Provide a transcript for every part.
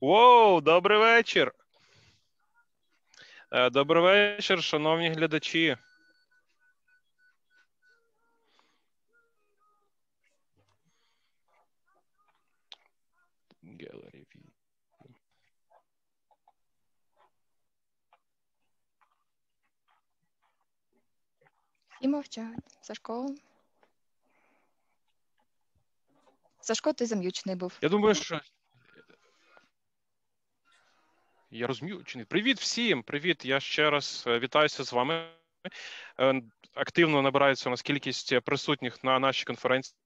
Воу, добрий вечір. Добрий вечір, шановні глядачі. І мовчать. Сашко. Сашко, ти зам'ючений був. Я думаю, що... Я розм'ючений. Привіт всім! Привіт! Я ще раз вітаюся з вами. Активно набирається у нас кількість присутніх на нашій конференції.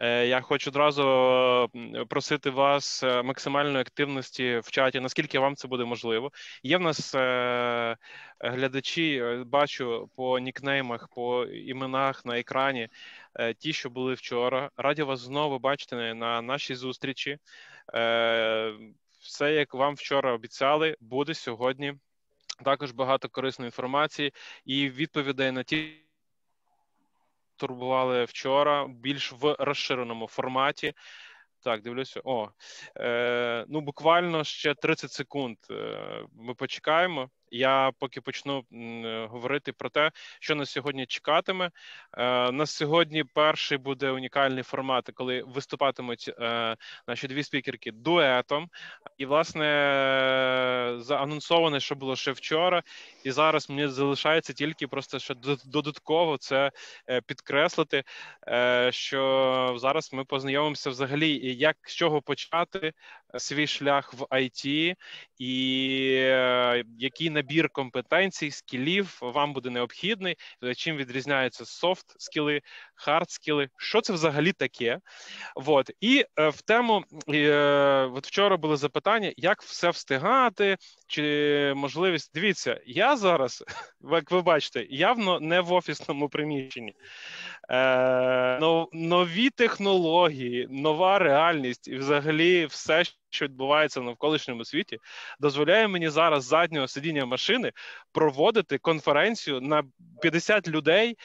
Я хочу одразу просити вас максимальної активності в чаті, наскільки вам це буде можливо. Є в нас глядачі, бачу по нікнеймах, по іменах на екрані, ті, що були вчора. Раді вас знову бачити на нашій зустрічі. Все, як вам вчора обіцяли, буде сьогодні. Також багато корисної інформації і відповідей на ті, турбували вчора, більш в розширеному форматі. Так, дивлюся. Ну, буквально ще 30 секунд ми почекаємо. Я поки почну говорити про те, що нас сьогодні чекатиме. Нас сьогодні перший буде унікальний формат, коли виступатимуть наші дві спікерки дуетом. І, власне, заанонсоване, що було ще вчора, і зараз мені залишається тільки просто ще додатково це підкреслити, що зараз ми познайомимося взагалі, як з чого почати свій шлях в IT і який набір компетенцій, скілів вам буде необхідний, чим відрізняються софт-скіли, хард-скіли, що це взагалі таке. От. І в тему, от вчора були запитання, як все встигати, чи можливість. Дивіться, я зараз, як ви бачите, явно не в офісному приміщенні. Нові технології, нова реальність і взагалі все, що відбувається в навколишньому світі, дозволяє мені зараз з заднього сидіння машини проводити конференцію на 50 людей,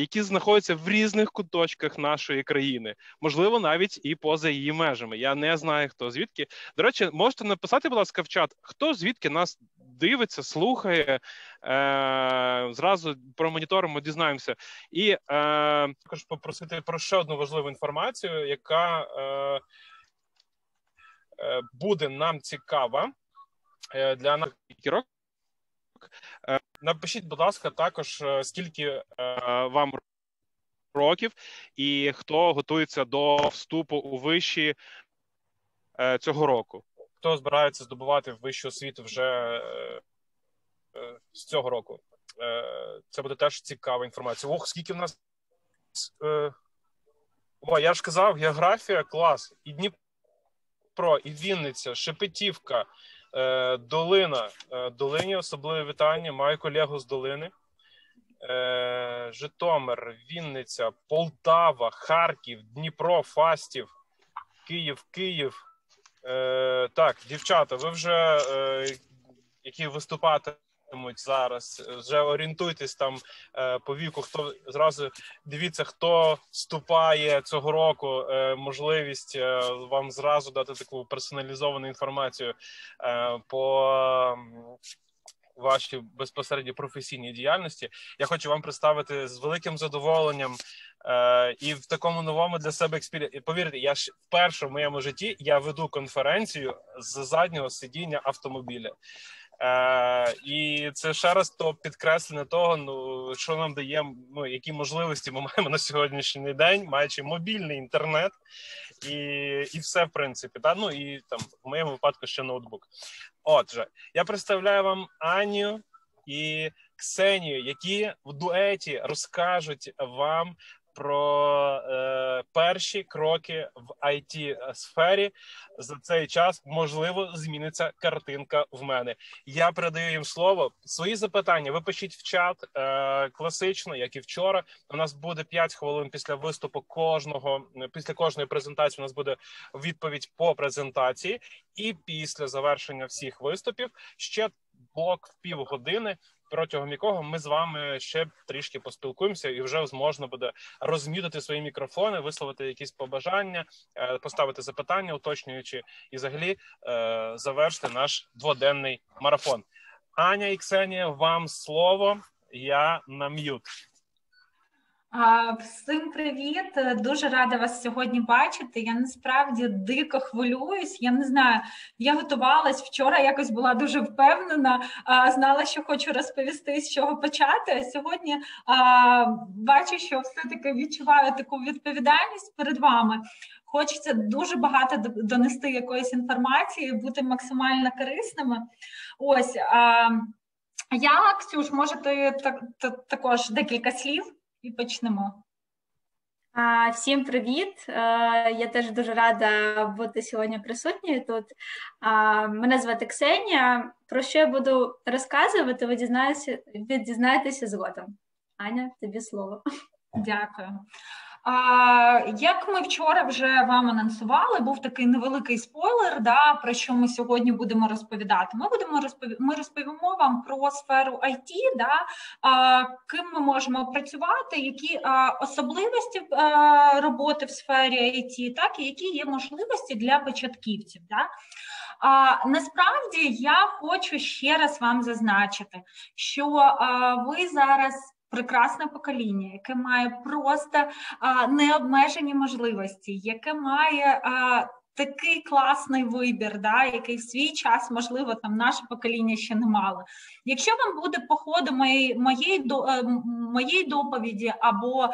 які знаходяться в різних куточках нашої країни. Можливо, навіть і поза її межами. Я не знаю, хто звідки. До речі, можете написати, будь ласка, в чат, хто звідки нас дивиться, слухає. Зразу промоніторимо, дізнаємося. І також попросити про ще одну важливу інформацію, яка... буде нам цікава для наших спікерок. Напишіть, будь ласка, також, скільки вам років і хто готується до вступу у виші цього року. Хто збирається здобувати вищу освіту вже з цього року. Це буде теж цікава інформація. Ох, скільки в нас... О, я ж казав, географія, клас. І Дніпро. І Вінниця, Шепетівка, Долина. Долині особливе вітання. Маю колегу з Долини. Житомир, Вінниця, Полтава, Харків, Дніпро, Фастів, Київ. Так, дівчата, ви вже, які виступатимуть зараз, вже орієнтуйтесь там по віку. Хто зразу дивіться, хто вступає цього року, можливість вам зразу дати таку персоналізовану інформацію по вашій безпосередньо професійній діяльності. Я хочу вам представити з великим задоволенням і в такому новому для себе експеріменті. Повірте, я ж вперше в моєму житті я веду конференцію з заднього сидіння автомобіля. І це ще раз то підкреслення того, ну, що нам дає, ну, які можливості ми маємо на сьогоднішній день, маючи мобільний інтернет і все, в принципі. Та? Ну, і там, в моєму випадку ще ноутбук. Отже, я представляю вам Аню і Ксенію, які в дуеті розкажуть вам про перші кроки в IT-сфері. За цей час, можливо, зміниться картинка в мене. Я передаю їм слово. Свої запитання ви пишіть в чат класично, як і вчора. У нас буде 5 хвилин після виступу кожного, після кожної презентації у нас буде відповідь по презентації. І після завершення всіх виступів ще блок в півгодини, протягом якого ми з вами ще трішки поспілкуємося, і вже можна буде розм'ютити свої мікрофони, висловити якісь побажання, поставити запитання, уточнюючи, і взагалі завершити наш дводенний марафон. Аня і Ксенія, вам слово, я на м'ют. Всім привіт! Дуже рада вас сьогодні бачити. Я насправді дико хвилююсь. Я не знаю, я готувалась вчора, якось була дуже впевнена, знала, що хочу розповісти, з чого почати. А сьогодні бачу, що все-таки відчуваю таку відповідальність перед вами. Хочеться дуже багато донести якоїсь інформації, бути максимально корисними. Ось, я, Ксюш, може ти також декілька слів? І почнемо. Всім привіт! Я теж дуже рада бути сьогодні присутньою тут. Мене звати Ксенія. Про що я буду розказувати, ви дізнаєтеся згодом. Аня, тобі слово. Дякую. Як ми вчора вже вам анонсували, був такий невеликий спойлер, да, про що ми сьогодні будемо розповідати. Ми розповімо вам про сферу IT, да, ким ми можемо працювати, які особливості роботи в сфері IT, так, і які є можливості для початківців. Да. Насправді я хочу ще раз вам зазначити, що ви зараз прекрасне покоління, яке має просто необмежені можливості, яке має такий класний вибір, да, який в свій час, можливо, там наше покоління ще не мало. Якщо вам буде по ходу моєї доповіді або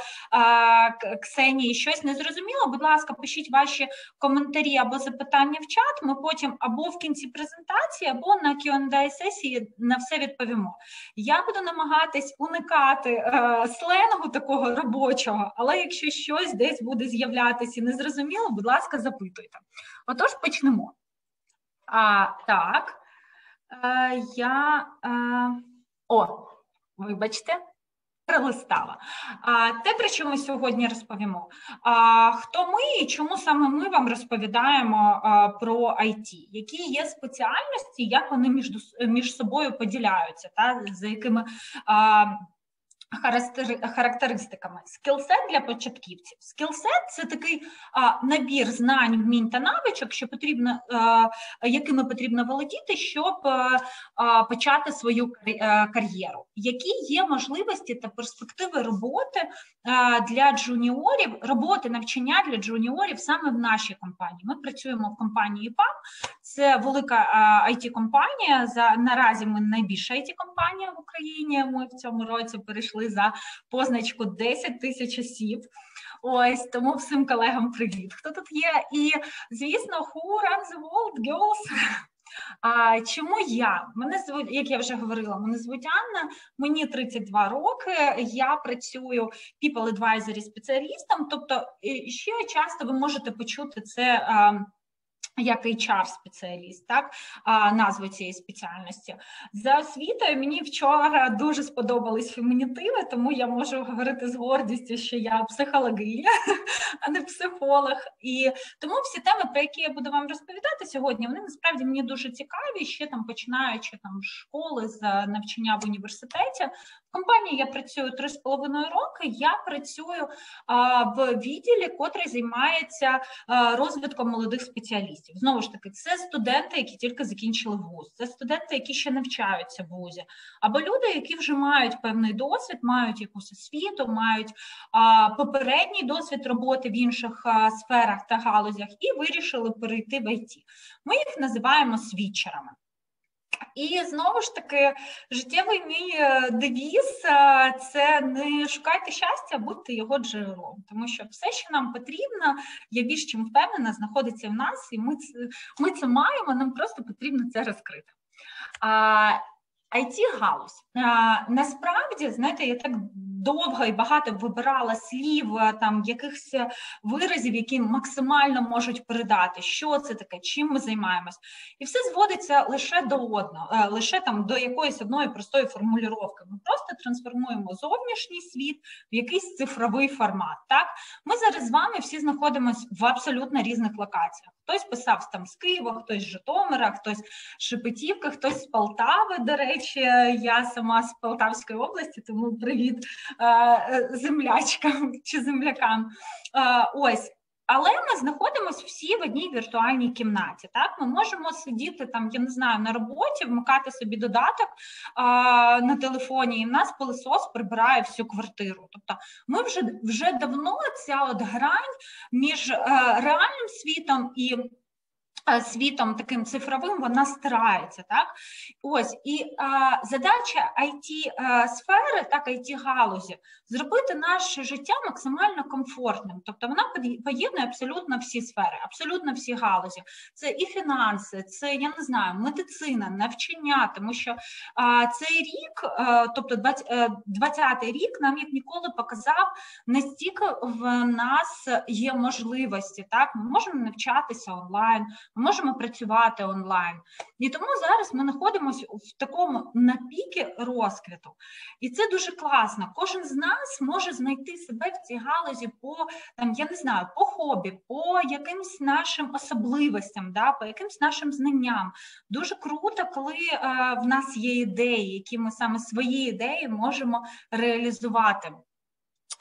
Ксенії щось незрозуміло, будь ласка, пишіть ваші коментарі або запитання в чат, ми потім або в кінці презентації, або на Q&A-сесії на все відповімо. Я буду намагатись уникати сленгу такого робочого, але якщо щось десь буде з'являтися незрозуміло, будь ласка, запитуйте. Отож, почнемо. Так, я... вибачте, перелистала. Те, про що ми сьогодні розповімо. Хто ми і чому саме ми вам розповідаємо про IT? Які є спеціальності, як вони між собою поділяються, та, за якими... характеристиками. Скілсет для початківців. Скілсет – це такий набір знань, вмінь та навичок, якими потрібно володіти, щоб почати свою кар'єру. Які є можливості та перспективи роботи для джуніорів, роботи, навчання для джуніорів саме в нашій компанії. Ми працюємо в компанії EPAM, це велика IT-компанія, наразі ми найбільша IT-компанія в Україні, ми в цьому році перейшли за позначку 10 тисяч осіб. Ось, тому всім колегам привіт, хто тут є. І, звісно, who runs the world, girls? Чому я? Як я вже говорила, мене звуть Анна, мені 32 роки, я працюю people advisory спеціалістом, тобто ще часто ви можете почути це як HR-спеціаліст, так, назву цієї спеціальності. За освітою мені вчора дуже сподобались фемінітиви, тому я можу говорити з гордістю, що я психологиня, а не психолог. І тому всі теми, про які я буду вам розповідати сьогодні, вони насправді мені дуже цікаві, ще там починаючи там школи, з навчання в університеті. В компанії я працюю 3,5 роки, я працюю в відділі, котрий займається розвитком молодих спеціалістів. Знову ж таки, це студенти, які тільки закінчили вуз, це студенти, які ще навчаються в вузі, або люди, які вже мають певний досвід, мають якусь освіту, мають попередній досвід роботи в інших сферах та галузях і вирішили перейти в ІТ. Ми їх називаємо світчерами. І, знову ж таки, життєвий мій девіз – це не шукайте щастя, будьте його джерелом. Тому що все, що нам потрібно, я більш чим впевнена, знаходиться в нас, і ми це маємо, нам просто потрібно це розкрити. IT-галузь. Насправді, знаєте, я так довго і багато вибирала слів, там якихось виразів, які максимально можуть передати, що це таке, чим ми займаємось. І все зводиться лише до одного, лише там до якоїсь одної простої формулювання. Ми просто трансформуємо зовнішній світ в якийсь цифровий формат. Так, ми зараз з вами всі знаходимося в абсолютно різних локаціях. Хтось писав там з Києва, хтось з Житомира, хтось з Шепетівки, хтось з Полтави. До речі, я сама з Полтавської області, тому привіт землячкам чи землякам. Ось. Але ми знаходимося всі в одній віртуальній кімнаті. Так, ми можемо сидіти там, я не знаю, на роботі, вмикати собі додаток на телефоні, і в нас пилосос прибирає всю квартиру. Тобто ми вже давно ця от грань між реальним світом і світом таким цифровим, вона старається, так? Ось, і задача IT-сфери, так, IT-галузі, зробити наше життя максимально комфортним. Тобто вона поєднує абсолютно всі сфери, абсолютно всі галузі. Це і фінанси, це, я не знаю, медицина, навчання, тому що цей рік, тобто 20-й рік нам, як ніколи, показав, настільки в нас є можливості, так? Ми можемо навчатися онлайн, ми можемо працювати онлайн. І тому зараз ми знаходимося в такому напіки розквіту. І це дуже класно. Кожен з нас може знайти себе в цій галузі по, там, я не знаю, по хобі, по якимсь нашим особливостям, да, по якимсь нашим знанням. Дуже круто, коли в нас є ідеї, які ми саме свої ідеї можемо реалізувати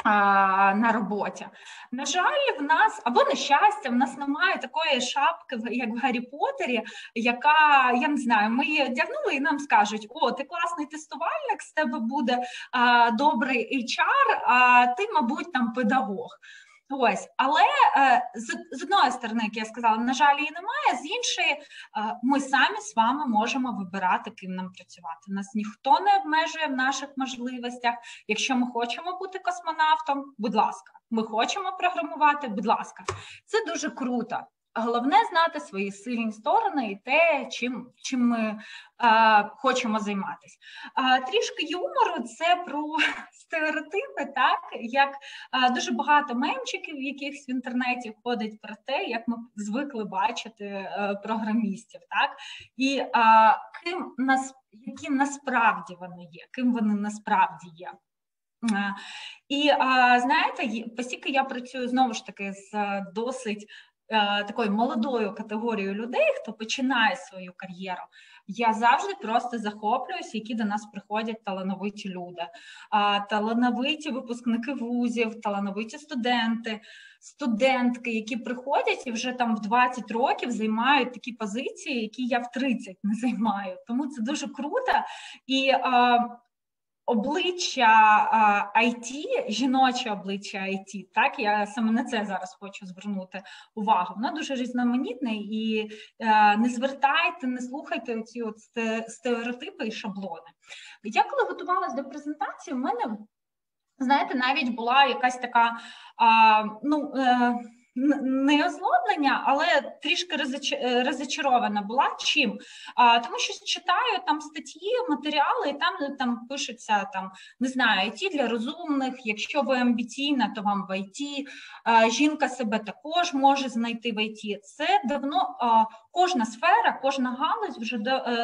на роботі. На жаль, в нас, або на щастя, в нас немає такої шапки, як в Гаррі Поттері, яка, я не знаю, ми її одягнули і нам скажуть: о, ти класний тестувальник, з тебе буде добрий HR, а ти, мабуть, там педагог. Ось, але з одної сторони, як я сказала, на жаль, її немає, з іншої, ми самі з вами можемо вибирати, ким нам працювати. Нас ніхто не обмежує в наших можливостях. Якщо ми хочемо бути космонавтом, будь ласка. Ми хочемо програмувати, будь ласка. Це дуже круто. Головне знати свої сильні сторони і те, чим ми хочемо займатися. Трішки юмору – це про стереотипи, так? Як дуже багато мемчиків, якихось в інтернеті ходить про те, як ми звикли бачити програмістів, так? І які насправді вони є, ким вони насправді є. І, знаєте, постійки я працюю, знову ж таки, з досить такою молодою категорією людей, хто починає свою кар'єру, я завжди просто захоплююсь, які до нас приходять талановиті люди, талановиті випускники вузів, талановиті студенти, студентки, які приходять і вже там в 20 років займають такі позиції, які я в 30 не займаю. Тому це дуже круто. І обличчя IT, жіноче обличчя IT, так, я саме на це зараз хочу звернути увагу. Воно дуже різноманітне, і не звертайте, не слухайте ці от стереотипи і шаблони. Я коли готувалась до презентації, в мене, знаєте, навіть була якась така, не озлоблення, але трішки розчарована була. Чим? Тому що читаю там статті, матеріали, і там пишеться, там, не знаю, IT для розумних, якщо ви амбіційна, то вам в IT, жінка себе також може знайти в IT. Це давно, кожна сфера, кожна галузь вже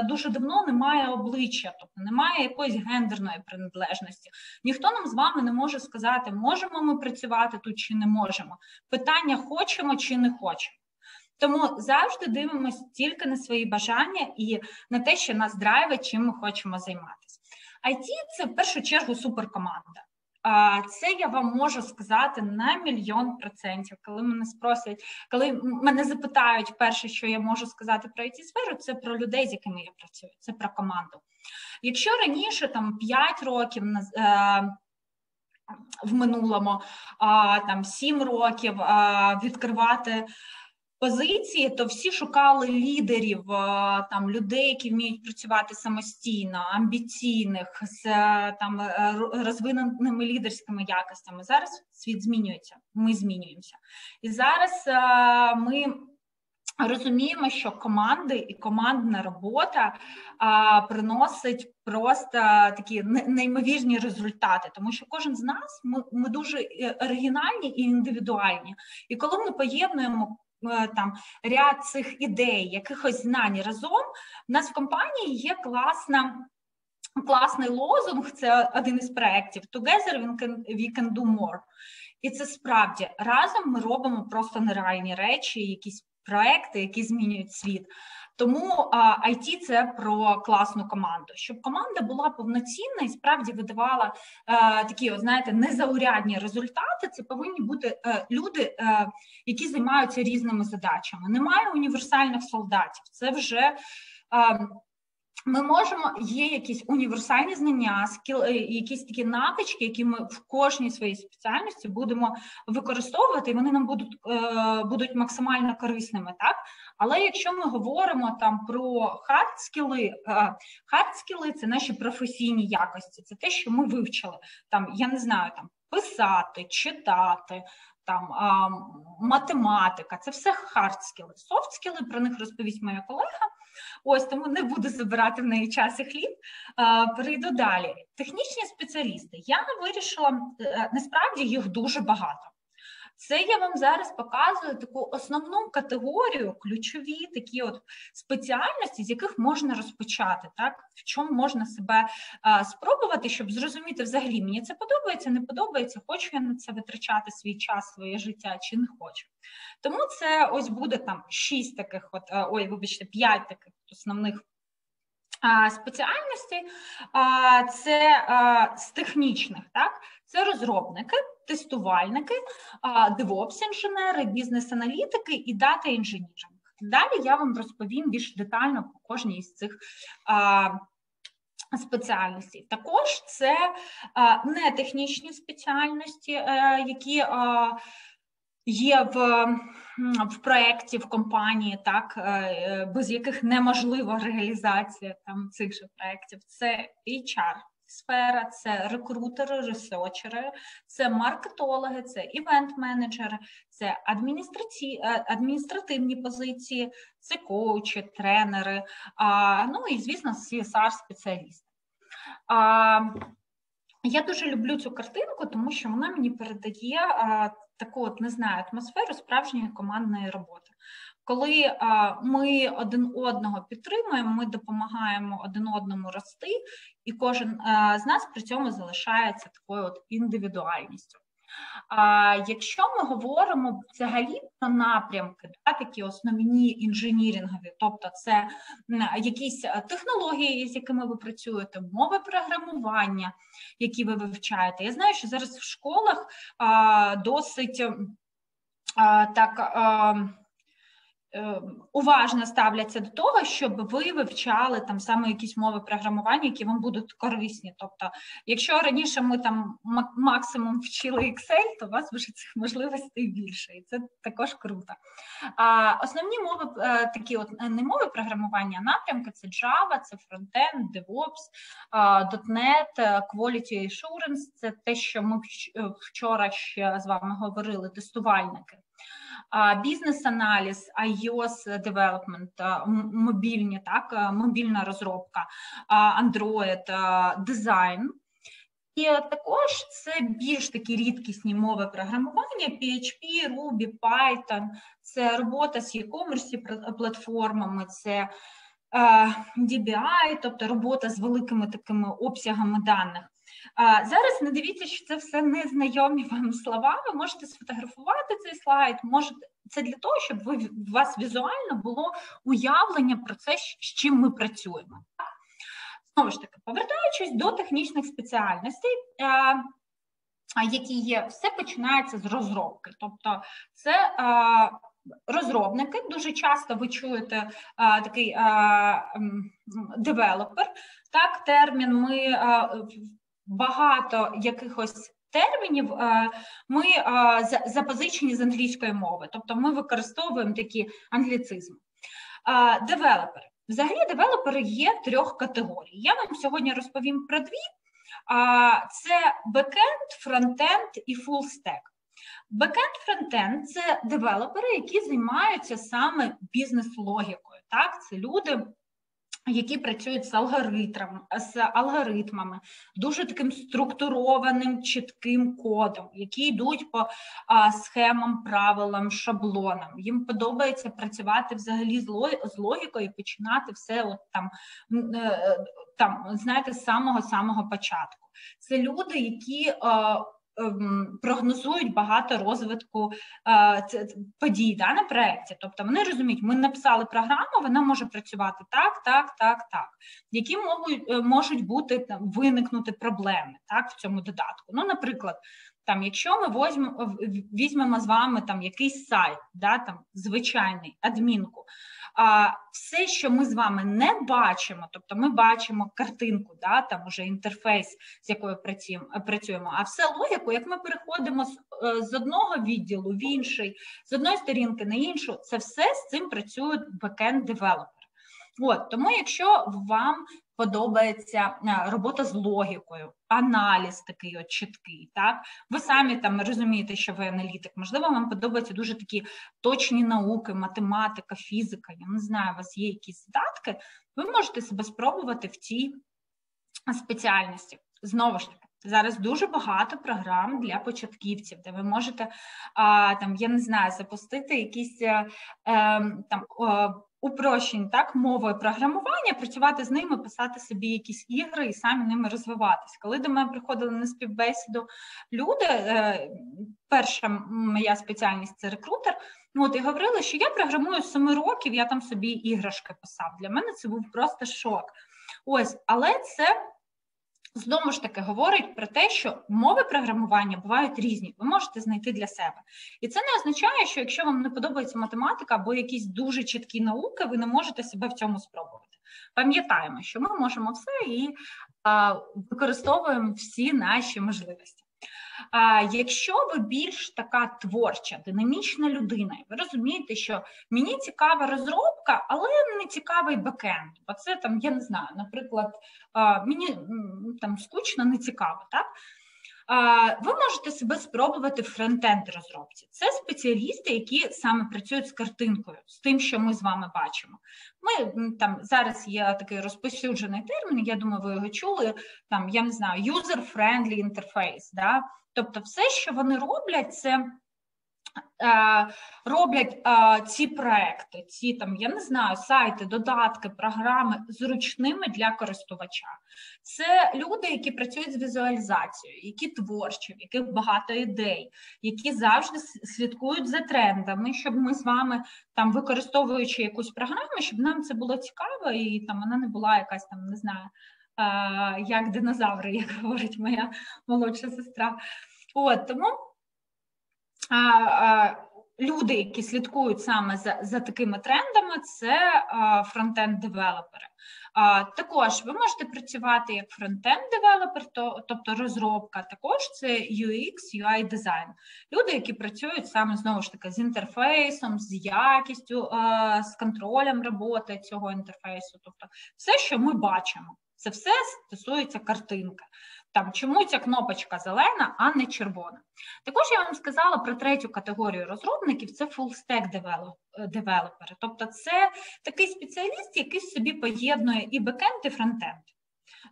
дуже давно не має обличчя, тобто немає якоїсь гендерної приналежності. Ніхто нам з вами не може сказати, можемо ми працювати тут чи не можемо. Питання: хочемо чи не хочемо. Тому завжди дивимося тільки на свої бажання і на те, що нас драйвить, чим ми хочемо займатися. IT – це в першу чергу суперкоманда. Це я вам можу сказати на 1 000 000%. Коли мене спросять, коли мене запитають перше, що я можу сказати про IT-сферу, це про людей, з якими я працюю, це про команду. Якщо раніше, там, 5 років в минулому, там, 7 років відкривати позиції, то всі шукали лідерів, там, людей, які вміють працювати самостійно, амбіційних, з там розвиненими лідерськими якостями. Зараз світ змінюється, ми змінюємося. І зараз ми розуміємо, що команди і командна робота приносить просто такі неймовірні результати, тому що кожен з нас, ми дуже оригінальні і індивідуальні. І коли ми поєднуємо там ряд цих ідей, якихось знань разом, в нас в компанії є класний лозунг, це один із проєктів «Together we can do more». І це справді, разом ми робимо просто нереальні речі, якісь проекти, які змінюють світ. Тому IT – це про класну команду. Щоб команда була повноцінна і справді видавала такі, знаєте, незаурядні результати, це повинні бути люди, які займаються різними задачами. Немає універсальних солдатів. Це вже... є якісь універсальні знання, якісь такі навички, які ми в кожній своїй спеціальності будемо використовувати, і вони нам будуть максимально корисними, так? Але якщо ми говоримо там про хардскіли – це наші професійні якості, це те, що ми вивчили, там, я не знаю, там, писати, читати, там, математика, це все хардскіли. Софтскіли, про них розповість моя колега. Ось, тому не буду забирати в неї час і хліб, перейду далі. Технічні спеціалісти. Я вирішила, насправді їх дуже багато. Це я вам зараз показую таку основну категорію, ключові такі от спеціальності, з яких можна розпочати, так? В чому можна себе спробувати, щоб зрозуміти взагалі, мені це подобається, не подобається, хочу я на це витрачати свій час, своє життя чи не хочу. Тому це ось буде там 5 таких основних спеціальностей. Це з технічних, так? Це розробники, тестувальники, DevOps-інженери, бізнес-аналітики і дата-інженіринг. Далі я вам розповім більш детально про кожній із цих спеціальностей. Також це не технічні спеціальності, які є в проєкті, в компанії, так, без яких неможлива реалізація там, цих же проєктів. Це HR. Сфера, це рекрутери, ресерчери, це маркетологи, це івент-менеджери, це адміністративні позиції, це коучі, тренери, ну і, звісно, CSR-спеціалісти. Я дуже люблю цю картинку, тому що вона мені передає таку, от, не знаю, атмосферу справжньої командної роботи. Коли ми один одного підтримуємо, ми допомагаємо один одному рости, і кожен з нас при цьому залишається такою от індивідуальністю. Якщо ми говоримо взагалі про напрямки, да, такі основні інженірингові, тобто це якісь технології, з якими ви працюєте, мови програмування, які ви вивчаєте. Я знаю, що зараз в школах досить уважно ставляться до того, щоб ви вивчали там саме якісь мови програмування, які вам будуть корисні. Тобто, якщо раніше ми там максимум вчили Excel, то у вас вже цих можливостей більше, і це також круто. Основні мови, такі от не мови програмування, а напрямки – це Java, це Frontend, DevOps, .NET, Quality Assurance – це те, що ми вчора ще з вами говорили, тестувальники. Бізнес-аналіз, iOS development, мобільні, так, мобільна розробка, Android, дизайн. І також це більш такі рідкісні мови програмування, PHP, Ruby, Python, це робота з e-commerce платформами, це DBI, тобто робота з великими такими обсягами даних. Зараз не дивіться, що це все незнайомі вам слова, ви можете сфотографувати цей слайд, це для того, щоб у вас візуально було уявлення про це, з чим ми працюємо. Знову ж таки, повертаючись до технічних спеціальностей, які є, все починається з розробки, тобто це розробники, дуже часто ви чуєте такий девелопер, так, термін, ми багато якихось термінів ми запозичені з англійської мови, тобто ми використовуємо такі англіцизми. Девелопери. Взагалі девелопери є трьох категорій. Я вам сьогодні розповім про дві. Це бекенд, фронтенд і фулстек. Бекенд-фронтенд – це девелопери, які займаються саме бізнес-логікою. Так? Це люди, які працюють з алгоритмами, дуже таким структурованим, чітким кодом, які йдуть по схемам, правилам, шаблонам. Їм подобається працювати взагалі з логікою і починати все от там, знаєте, з самого-самого початку. Це люди, які прогнозують багато розвитку подій на проєкті. Тобто вони розуміють, ми написали програму, вона може працювати так. Які можуть бути, там, виникнути проблеми, так, в цьому додатку. Ну, наприклад, там, якщо ми візьмемо з вами там якийсь сайт, да, там, звичайний, адмінку, все, що ми з вами не бачимо, тобто ми бачимо картинку, да, там уже інтерфейс, з якою працюємо, а все логіку, як ми переходимо з одного відділу в інший, з одної сторінки на іншу, це все з цим працюють бекенд-девелопери. От, тому якщо вам подобається робота з логікою, аналіз такий от чіткий, так? Ви самі там розумієте, що ви аналітик, можливо, вам подобаються дуже такі точні науки, математика, фізика, я не знаю, у вас є якісь здатки, ви можете себе спробувати в цій спеціальності. Знову ж таки, зараз дуже багато програм для початківців, де ви можете, там, я не знаю, запустити якісь там упрощень, так, мовою програмування, працювати з ними, писати собі якісь ігри і самі ними розвиватись. Коли до мене приходили на співбесіду люди, перша моя спеціальність – це рекрутер, от, і говорили, що я програмую з 7 років, я там собі іграшки писав. Для мене це був просто шок. Ось, але це знову ж таки говорить про те, що мови програмування бувають різні, ви можете знайти для себе. І це не означає, що якщо вам не подобається математика або якісь дуже чіткі науки, ви не можете себе в цьому спробувати. Пам'ятаємо, що ми можемо все і використовуємо всі наші можливості. Якщо ви більш така творча, динамічна людина, ви розумієте, що мені цікава розробка, але не цікавий бекенд, бо це там, я не знаю, наприклад, мені там скучно, не цікаво, так? Ви можете себе спробувати в фронтенд-розробці. Це спеціалісти, які саме працюють з картинкою, з тим, що ми з вами бачимо. Ми там зараз є такий розповсюджений термін, я думаю, ви його чули, там, я не знаю, user-friendly interface, да? Тобто все, що вони роблять, це ці проекти, ці там, я не знаю, сайти, додатки, програми зручними для користувача. Це люди, які працюють з візуалізацією, які творчі, в яких багато ідей, які завжди слідкують за трендами, щоб ми з вами там, використовуючи якусь програму, щоб нам це було цікаво і там вона не була якась там, не знаю, як динозаври, як говорить моя молодша сестра. От, тому люди, які слідкують саме за такими трендами, це фронтенд-девелопери. Також ви можете працювати як фронтенд-девелопер, тобто розробка, також це UX, UI-дизайн. Люди, які працюють саме, знову ж таки, з інтерфейсом, з якістю, з контролем роботи цього інтерфейсу. Тобто все, що ми бачимо, це все стосується картинки. Там, чому ця кнопочка зелена, а не червона. Також я вам сказала про третю категорію розробників, це full-stack-девелопери. Тобто це такий спеціаліст, який собі поєднує і бекенд, і фронтенд.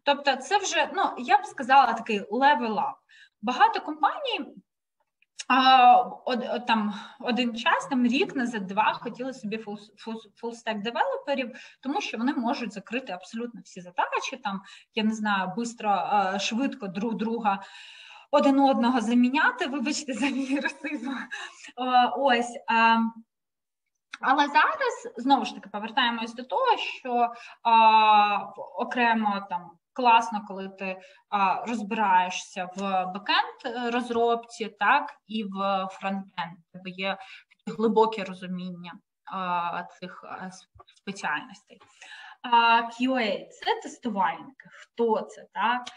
Тобто це вже, ну, я б сказала, такий level-up. Багато компаній там один час, там рік назад, два, хотіли собі фулстек-девелоперів, тому що вони можуть закрити абсолютно всі задачі, там, я не знаю, бистро, швидко друг друга, один одного заміняти, вибачте за мій расизм, ось. Але зараз, знову ж таки, повертаємось до того, що окремо там, класно, коли ти розбираєшся в бекенд-розробці, так, і в фронтенд, бо є глибоке розуміння цих спеціальностей. QA – це тестувальники. Хто це, так?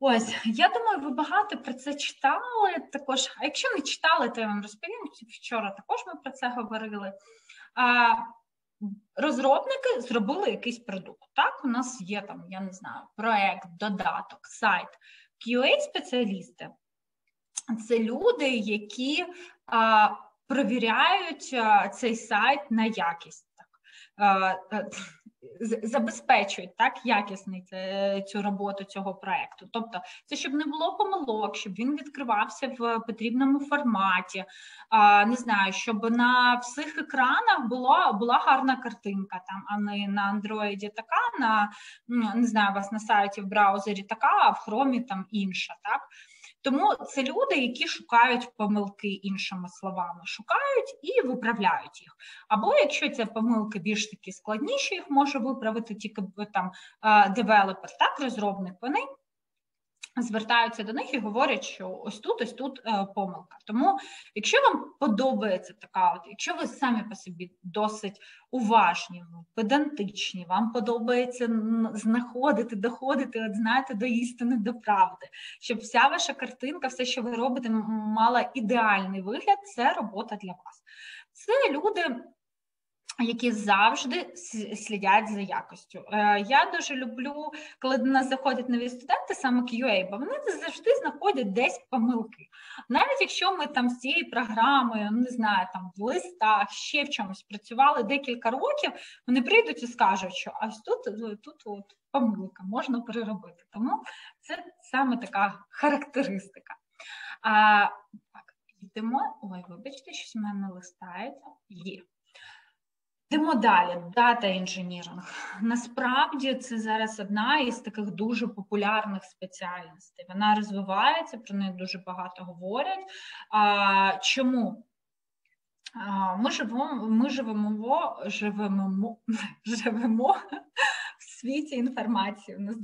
Ось, я думаю, ви багато про це читали також. А якщо не читали, то я вам розповім. Вчора також ми про це говорили. Розробники зробили якийсь продукт. Так, у нас є там, я не знаю, проект, додаток, сайт. QA-спеціалісти це люди, які провіряють цей сайт на якість. Забезпечують так якісність цю роботу цього проекту. Тобто це щоб не було помилок, щоб він відкривався в потрібному форматі, не знаю, щоб на всіх екранах була гарна картинка, там, а не на андроїді така, на, не знаю, у вас на сайті в браузері така, а в хромі там інша, так? Тому це люди, які шукають помилки, іншими словами, шукають і виправляють їх. Або якщо це помилки більш такі складніші, їх може виправити тільки там девелопер, так, розробник, вони звертаються до них і говорять, що ось тут помилка. Тому якщо вам подобається така, от, якщо ви самі по собі досить уважні, педантичні, вам подобається знаходити, доходити, от знаєте, до істини, до правди, щоб вся ваша картинка, все, що ви робите, мала ідеальний вигляд, це робота для вас. Це люди, які завжди слідять за якістю. Я дуже люблю, коли до нас заходять нові студенти, саме QA, бо вони завжди знаходять десь помилки. Навіть якщо ми там з цією програмою, не знаю, там в листах, ще в чомусь працювали декілька років, вони прийдуть і скажуть, що ось тут от помилка, можна переробити. Тому це саме така характеристика. Йдемо, ой, вибачте, щось в мене листається. Є. Йдемо далі, дата інженіринг. Насправді це зараз одна із таких дуже популярних спеціальностей. Вона розвивається, про неї дуже багато говорять. Чому? Ми живемо в світі інформації. У нас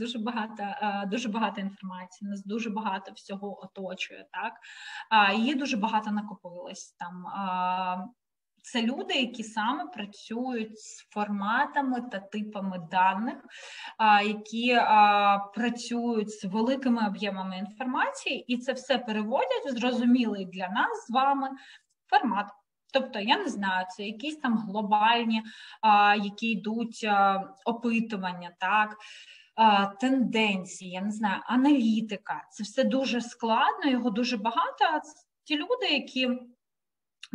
дуже багато інформації, нас дуже багато всього оточує. Так? Її дуже багато накопилось там. Це люди, які саме працюють з форматами та типами даних, які працюють з великими об'ємами інформації, і це все переводять в зрозумілий для нас з вами формат. Тобто, я не знаю, це якісь там глобальні, які йдуть опитування, так? Тенденції, я не знаю, аналітика. Це все дуже складно, його дуже багато. Ті люди, які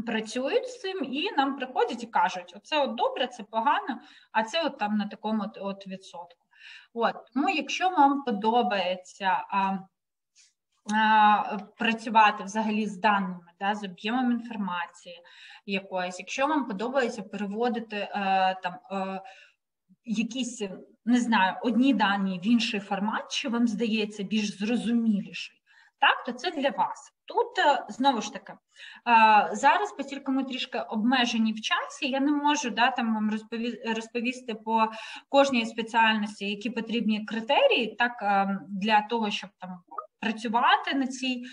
працюють з цим і нам приходять і кажуть, оце от добре, це погано, а це от там на такому от відсотку. От. Тому якщо вам подобається працювати взагалі з даними, да, з об'ємом інформації якоїсь, якщо вам подобається переводити якісь, не знаю, одні дані в інший формат, що вам здається більш зрозуміліший, так, то це для вас. Тут, знову ж таки, зараз, оскільки ми трішки обмежені в часі, я не можу вам розповісти по кожній спеціальності, які потрібні критерії, так, для того, щоб там працювати на цій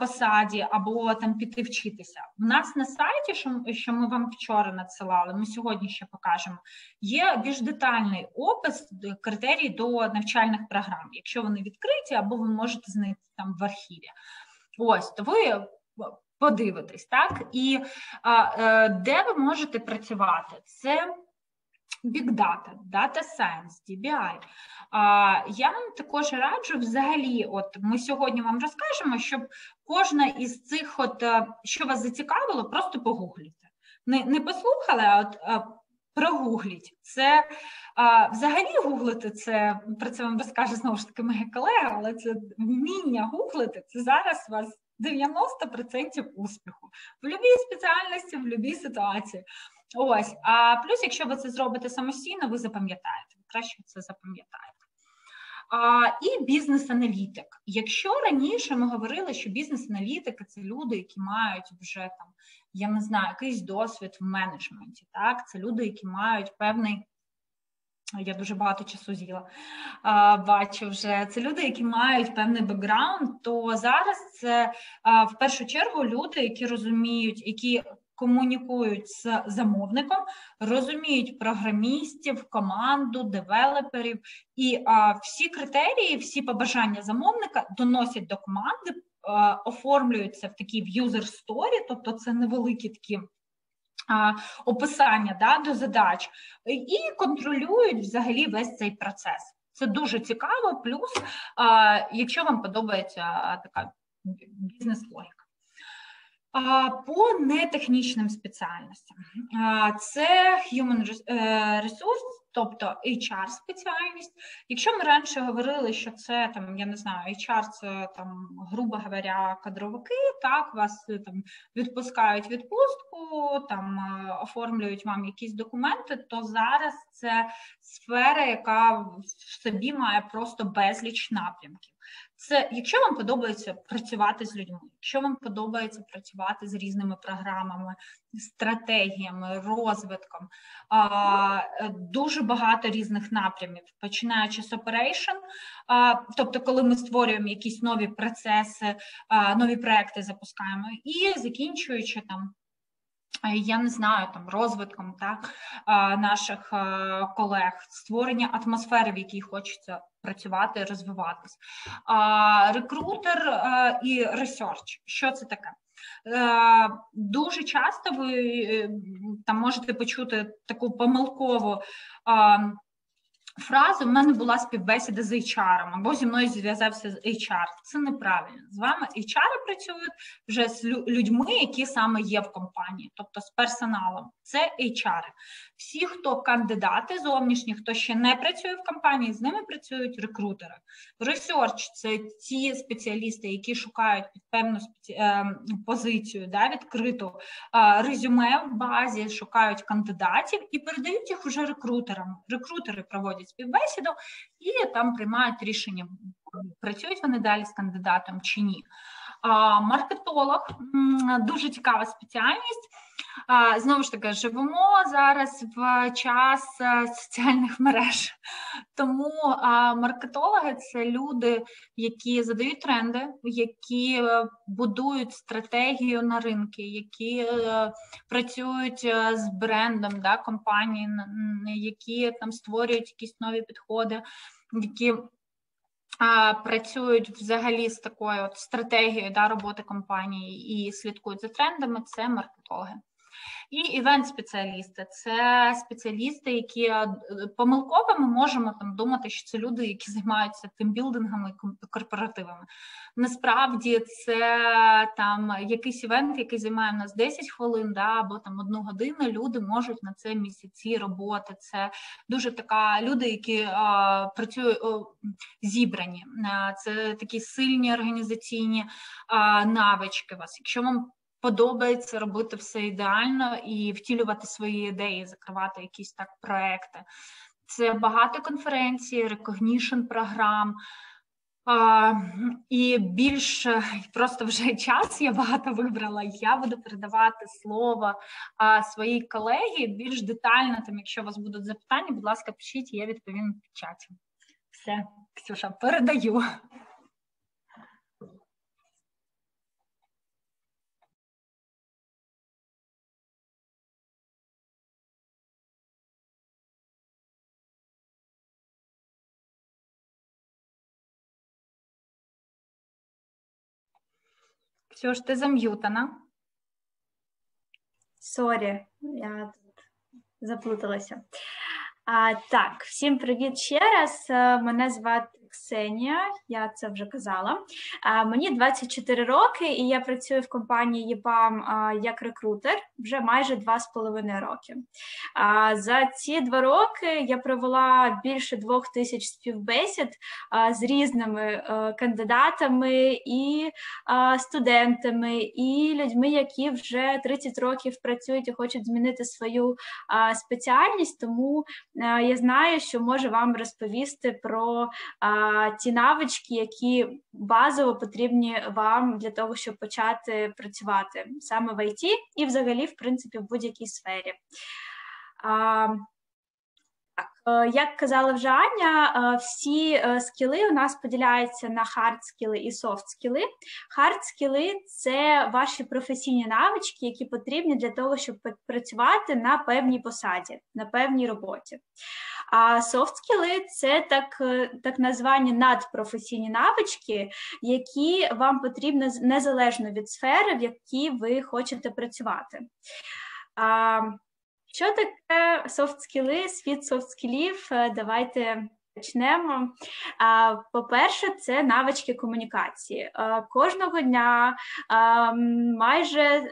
посаді або там піти вчитися. У нас на сайті, що ми вам вчора надсилали, ми сьогодні ще покажемо, є більш детальний опис критерій до навчальних програм, якщо вони відкриті або ви можете знайти там в архіві. Ось, то ви подивитесь, так? І де ви можете працювати? Це Big Data, Data Science, DBI. Я вам також раджу взагалі, от ми сьогодні вам розкажемо, щоб кожна із цих, от, що вас зацікавило, просто погугліть. Не послухали, а от прогугліть. Це взагалі гуглити, це, про це вам розкаже знову ж таки моя колега, але це вміння гуглити, це зараз у вас 90% успіху. В будь-якій спеціальності, в будь-якій ситуації. Ось. А плюс, якщо ви це зробите самостійно, ви запам'ятаєте. Краще це запам'ятаєте. І бізнес-аналітик. Якщо раніше ми говорили, що бізнес-аналітики – це люди, які мають вже там, я не знаю, якийсь досвід в менеджменті, так? Це люди, які мають певний, я дуже багато часу з'їла, бачу вже, це люди, які мають певний бекграунд, то зараз це в першу чергу люди, які розуміють, які комунікують з замовником, розуміють програмістів, команду, девелоперів і всі критерії, всі побажання замовника доносять до команди, оформлюються в такі user story, тобто це невеликі такі описання, да, до задач, і контролюють взагалі весь цей процес. Це дуже цікаво, плюс якщо вам подобається така бізнес-логіка. По нетехнічним спеціальностям. Це human resource, тобто HR-спеціальність. Якщо ми раніше говорили, що це, там, я не знаю, HR – це, там, грубо говоря, кадровики, так, вас там відпускають відпустку, там, оформлюють вам якісь документи, то зараз це сфера, яка в собі має просто безліч напрямків. Це, якщо вам подобається працювати з людьми, якщо вам подобається працювати з різними програмами, стратегіями, розвитком, дуже багато різних напрямів, починаючи з operation, тобто коли ми створюємо якісь нові процеси, нові проекти запускаємо, і закінчуючи там, я не знаю, там, розвитком, так, наших колег, створення атмосфери, в якій хочеться працювати, розвиватись. Рекрутер і ресерч. Що це таке? Дуже часто ви там можете почути таку помилкову фразу «в мене була співбесіда з HR», або «зі мною зв'язався з HR». Це неправильно. З вами HR працюють вже з людьми, які саме є в компанії, тобто з персоналом. Це HR. Всі, хто кандидати зовнішні, хто ще не працює в компанії, з ними працюють рекрутери. Ресерч – це ті спеціалісти, які шукають під певну позицію, да, відкриту резюме в базі, шукають кандидатів і передають їх вже рекрутерам. Рекрутери проводять співбесіду і там приймають рішення, працюють вони далі з кандидатом чи ні. Маркетолог – дуже цікава спеціальність. Знову ж таки, живемо зараз в час соціальних мереж. Тому маркетологи – це люди, які задають тренди, які будують стратегію на ринки, які працюють з брендом, да, компанії, які там створюють якісь нові підходи, які працюють взагалі з такою от стратегією, да, роботи компанії і слідкують за трендами, це маркетологи. І івент-спеціалісти. Це спеціалісти, які помилково ми можемо там думати, що це люди, які займаються тимбілдингами, корпоративами. Насправді це там якийсь івент, який займає в нас 10 хвилин, да, або там 1 годину, люди можуть на це місяці роботи. Це дуже така люди, які працюють зібрані. Це такі сильні організаційні навички у вас. Якщо вам подобається робити все ідеально і втілювати свої ідеї, закривати якісь так проекти. Це багато конференцій, рекогнішн-програм. І більш, просто вже час я багато вибрала, я буду передавати слово своїй колегі більш детально, там, якщо у вас будуть запитання, будь ласка, пишіть, я відповім в чаті. Все, Ксюша, передаю. Ксюш, ти зам'ютана. Сорі, я тут заплуталася. Так, всім привіт ще раз. Мене звати Ксенія, я це вже казала. Мені 24 роки і я працюю в компанії EPAM як рекрутер вже майже 2,5 роки. За ці 2 роки я провела більше 2000 співбесід з різними кандидатами і студентами, і людьми, які вже 30 років працюють і хочуть змінити свою спеціальність, тому я знаю, що можу вам розповісти про ті навички, які базово потрібні вам для того, щоб почати працювати саме в IT і взагалі, в принципі, в будь-якій сфері. Як казала вже Аня, всі скіли у нас поділяються на хард-скіли і софт-скіли. Хард-скіли – це ваші професійні навички, які потрібні для того, щоб працювати на певній посаді, на певній роботі. А софт-скіли – це так названі надпрофесійні навички, які вам потрібні незалежно від сфери, в якій ви хочете працювати. Що таке софт-скіли, світ софт-скілів? Давайте Почнемо. По-перше, це навички комунікації. Кожного дня майже...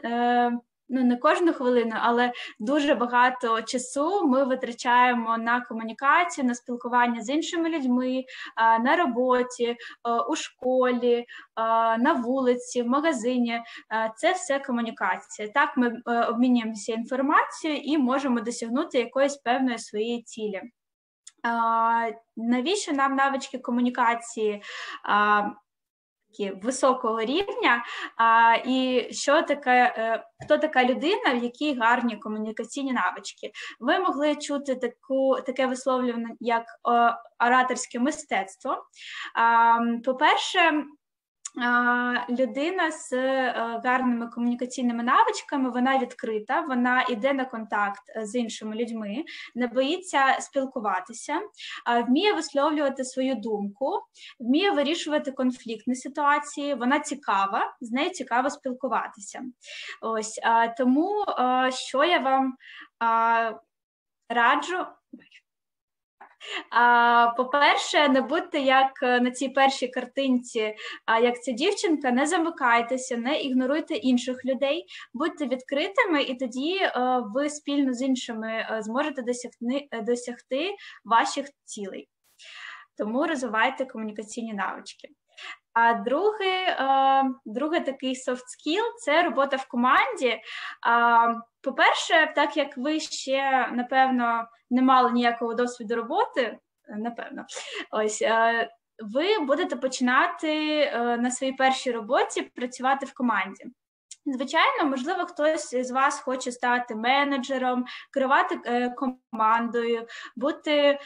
Ну, не кожну хвилину, але дуже багато часу ми витрачаємо на комунікацію, на спілкування з іншими людьми, на роботі, у школі, на вулиці, в магазині. Це все комунікація. Так ми обмінюємося інформацією і можемо досягнути якоїсь певної своєї цілі. Навіщо нам навички комунікації високого рівня, і що таке, хто така людина, в якій гарні комунікаційні навички. Ви могли чути таке висловлювання, як ораторське мистецтво. По-перше, людина з гарними комунікаційними навичками, вона відкрита, вона йде на контакт з іншими людьми, не боїться спілкуватися, вміє висловлювати свою думку, вміє вирішувати конфліктні ситуації, вона цікава, з нею цікаво спілкуватися. Ось, тому, що я вам раджу... По-перше, не будьте як на цій першій картинці, як ця дівчинка, не замикайтеся, не ігноруйте інших людей, будьте відкритими, і тоді ви спільно з іншими зможете досягти ваших цілей. Тому розвивайте комунікаційні навички. А другий такий софт скіл – це робота в команді. По-перше, так як ви ще, напевно, не мали ніякого досвіду роботи, напевно, ось, ви будете починати на своїй першій роботі працювати в команді. Звичайно, можливо, хтось із вас хоче стати менеджером, керувати командою, бути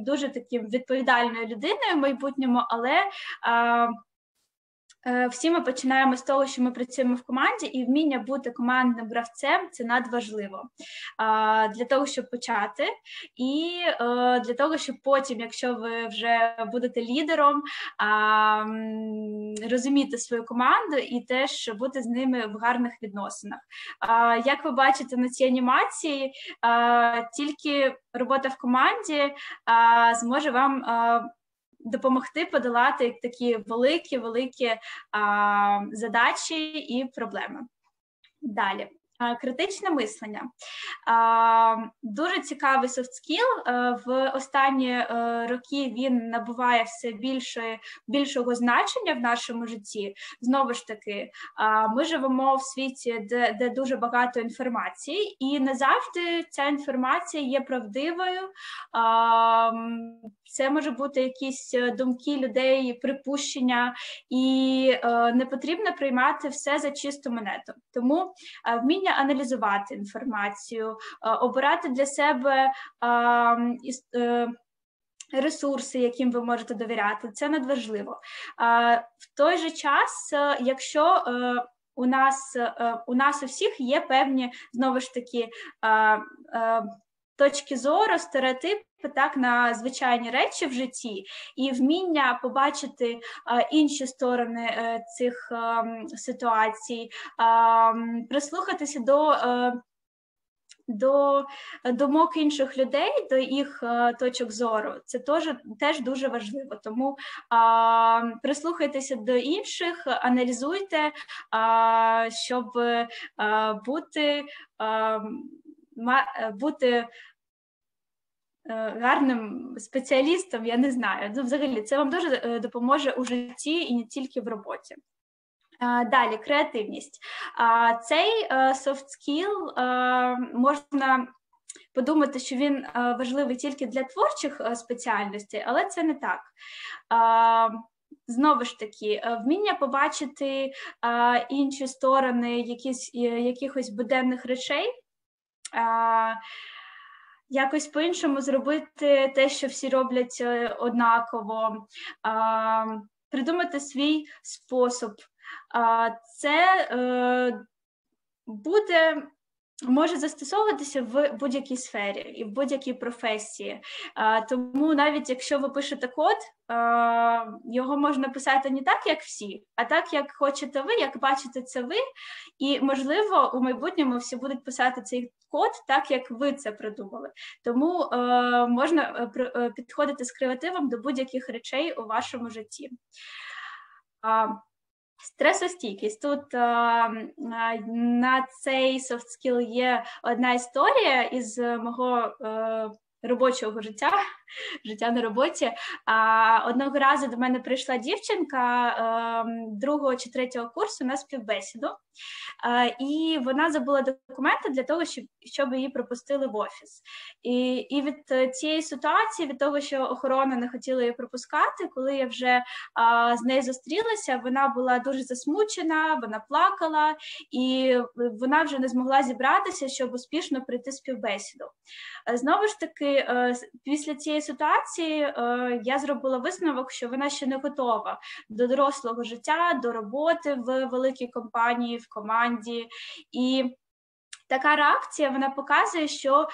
дуже таким відповідальною людиною в майбутньому, але всі ми починаємо з того, що ми працюємо в команді, і вміння бути командним гравцем – це надважливо для того, щоб почати, і для того, щоб потім, якщо ви вже будете лідером, розуміти свою команду і теж бути з ними в гарних відносинах. Як ви бачите на цій анімації, тільки робота в команді зможе вам допомогти подолати такі великі-великі задачі і проблеми. Далі. Критичне мислення. Дуже цікавий софт-скіл. В останні роки він набуває все більшого значення в нашому житті. Знову ж таки, ми живемо в світі, де дуже багато інформації, і не завжди ця інформація є правдивою. Це може бути якісь думки людей, припущення, і не потрібно приймати все за чисту монету. Тому вміння аналізувати інформацію, обирати для себе ресурси, яким ви можете довіряти. Це надважливо. В той же час, якщо у нас у всіх є певні, знову ж таки, точки зору, стереотипи, так, на звичайні речі в житті, і вміння побачити інші сторони цих ситуацій, прислухатися до думок інших людей, до їх точок зору, це теж дуже важливо. Тому прислухайтеся до інших, аналізуйте, щоб бути гарним спеціалістом, я не знаю. Ну, взагалі, це вам дуже допоможе у житті і не тільки в роботі. Далі, креативність. Цей софт-скіл можна подумати, що він важливий тільки для творчих спеціальностей, але це не так. Знову ж таки, вміння побачити інші сторони якихось буденних речей, якось по-іншому зробити те, що всі роблять однаково, придумати свій спосіб. Це буде може застосовуватися в будь-якій сфері і в будь-якій професії. Тому навіть якщо ви пишете код, його можна писати не так, як всі, а так, як хочете ви, як бачите це ви. І, можливо, у майбутньому всі будуть писати цей код так, як ви це придумали. Тому можна підходити з креативом до будь-яких речей у вашому житті. Стресостійкість. Тут на цей soft skill є одна історія із мого робочого життя на роботі. Одного разу до мене прийшла дівчинка другого чи третього курсу на співбесіду, і вона забула документи для того, щоб її пропустили в офіс. І від цієї ситуації, від того, що охорона не хотіла її пропускати, коли я вже з нею зустрілася, вона була дуже засмучена, вона плакала, і вона вже не змогла зібратися, щоб успішно пройти співбесіду. Знову ж таки, після цієї ситуації я зробила висновок, що вона ще не готова до дорослого життя, до роботи в великій компанії, в команді. І така реакція, вона показує, що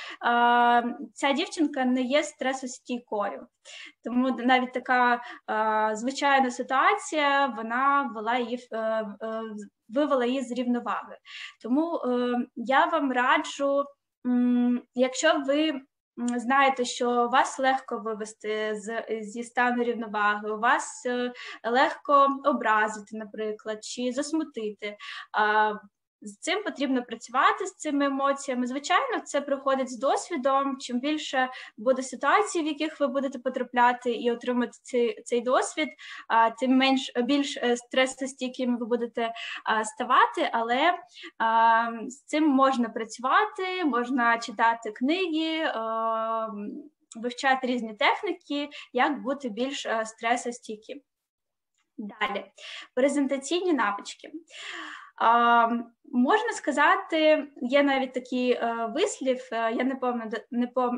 ця дівчинка не є стресостійкою. Тому навіть така звичайна ситуація, вона вивела її з рівноваги. Тому я вам раджу, якщо ви знаєте, що вас легко вивести зі стану рівноваги, вас легко образити, наприклад, чи засмутити. З цим потрібно працювати, з цими емоціями. Звичайно, це приходить з досвідом. Чим більше буде ситуацій, в яких ви будете потрапляти і отримати цей досвід, тим більш стресостійкими ви будете ставати, але з цим можна працювати, можна читати книги, вивчати різні техніки, як бути більш стресостійким. Далі. Презентаційні навички. Можна сказати, є навіть такий вислів, я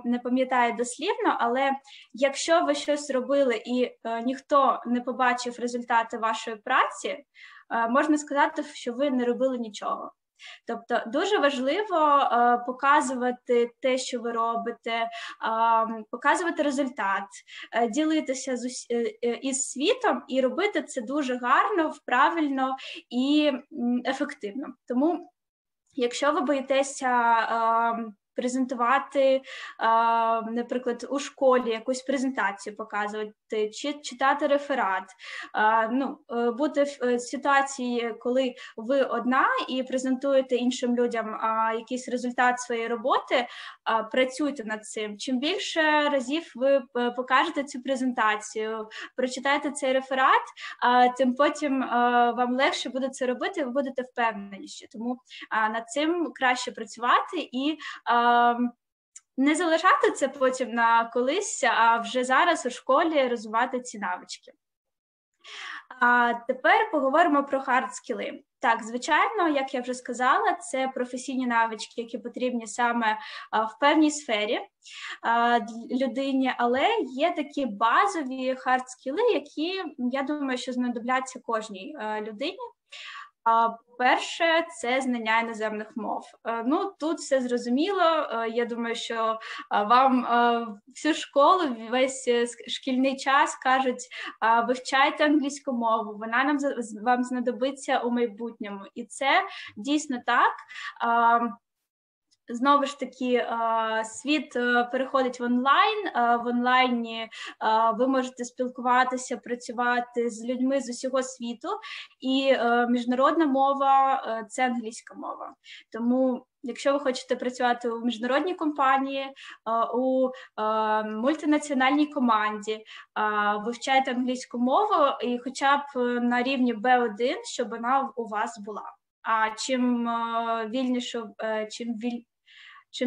не пам'ятаю дослівно, але якщо ви щось робили і ніхто не побачив результати вашої праці, можна сказати, що ви не робили нічого. Тобто дуже важливо показувати те, що ви робите, показувати результат, ділитися із світом і робити це дуже гарно, правильно і ефективно. Тому, якщо ви боїтеся презентувати, наприклад, у школі якусь презентацію показувати, чи читати реферат. Бути в ситуації, коли ви одна і презентуєте іншим людям якийсь результат своєї роботи, працюйте над цим. Чим більше разів ви покажете цю презентацію, прочитаєте цей реферат, тим потім вам легше буде це робити, ви будете впевненіші. Тому над цим краще працювати і не залишати це потім на колись, а вже зараз у школі розвивати ці навички. Тепер поговоримо про хард-скіли. Так, звичайно, як я вже сказала, це професійні навички, які потрібні саме в певній сфері людині, але є такі базові хард-скіли, які, я думаю, що знадобляться кожній людині. Перше, це знання іноземних мов. Тут все зрозуміло. Я думаю, що вам всю школу, весь шкільний час кажуть, вивчайте англійську мову, вона вам знадобиться у майбутньому. І це дійсно так. Знову ж таки, світ переходить в онлайн. В онлайні ви можете спілкуватися, працювати з людьми з усього світу. І міжнародна мова – це англійська мова. Тому, якщо ви хочете працювати у міжнародній компанії, у мультинаціональній команді, вивчайте англійську мову і хоча б на рівні B1, щоб вона у вас була. А чим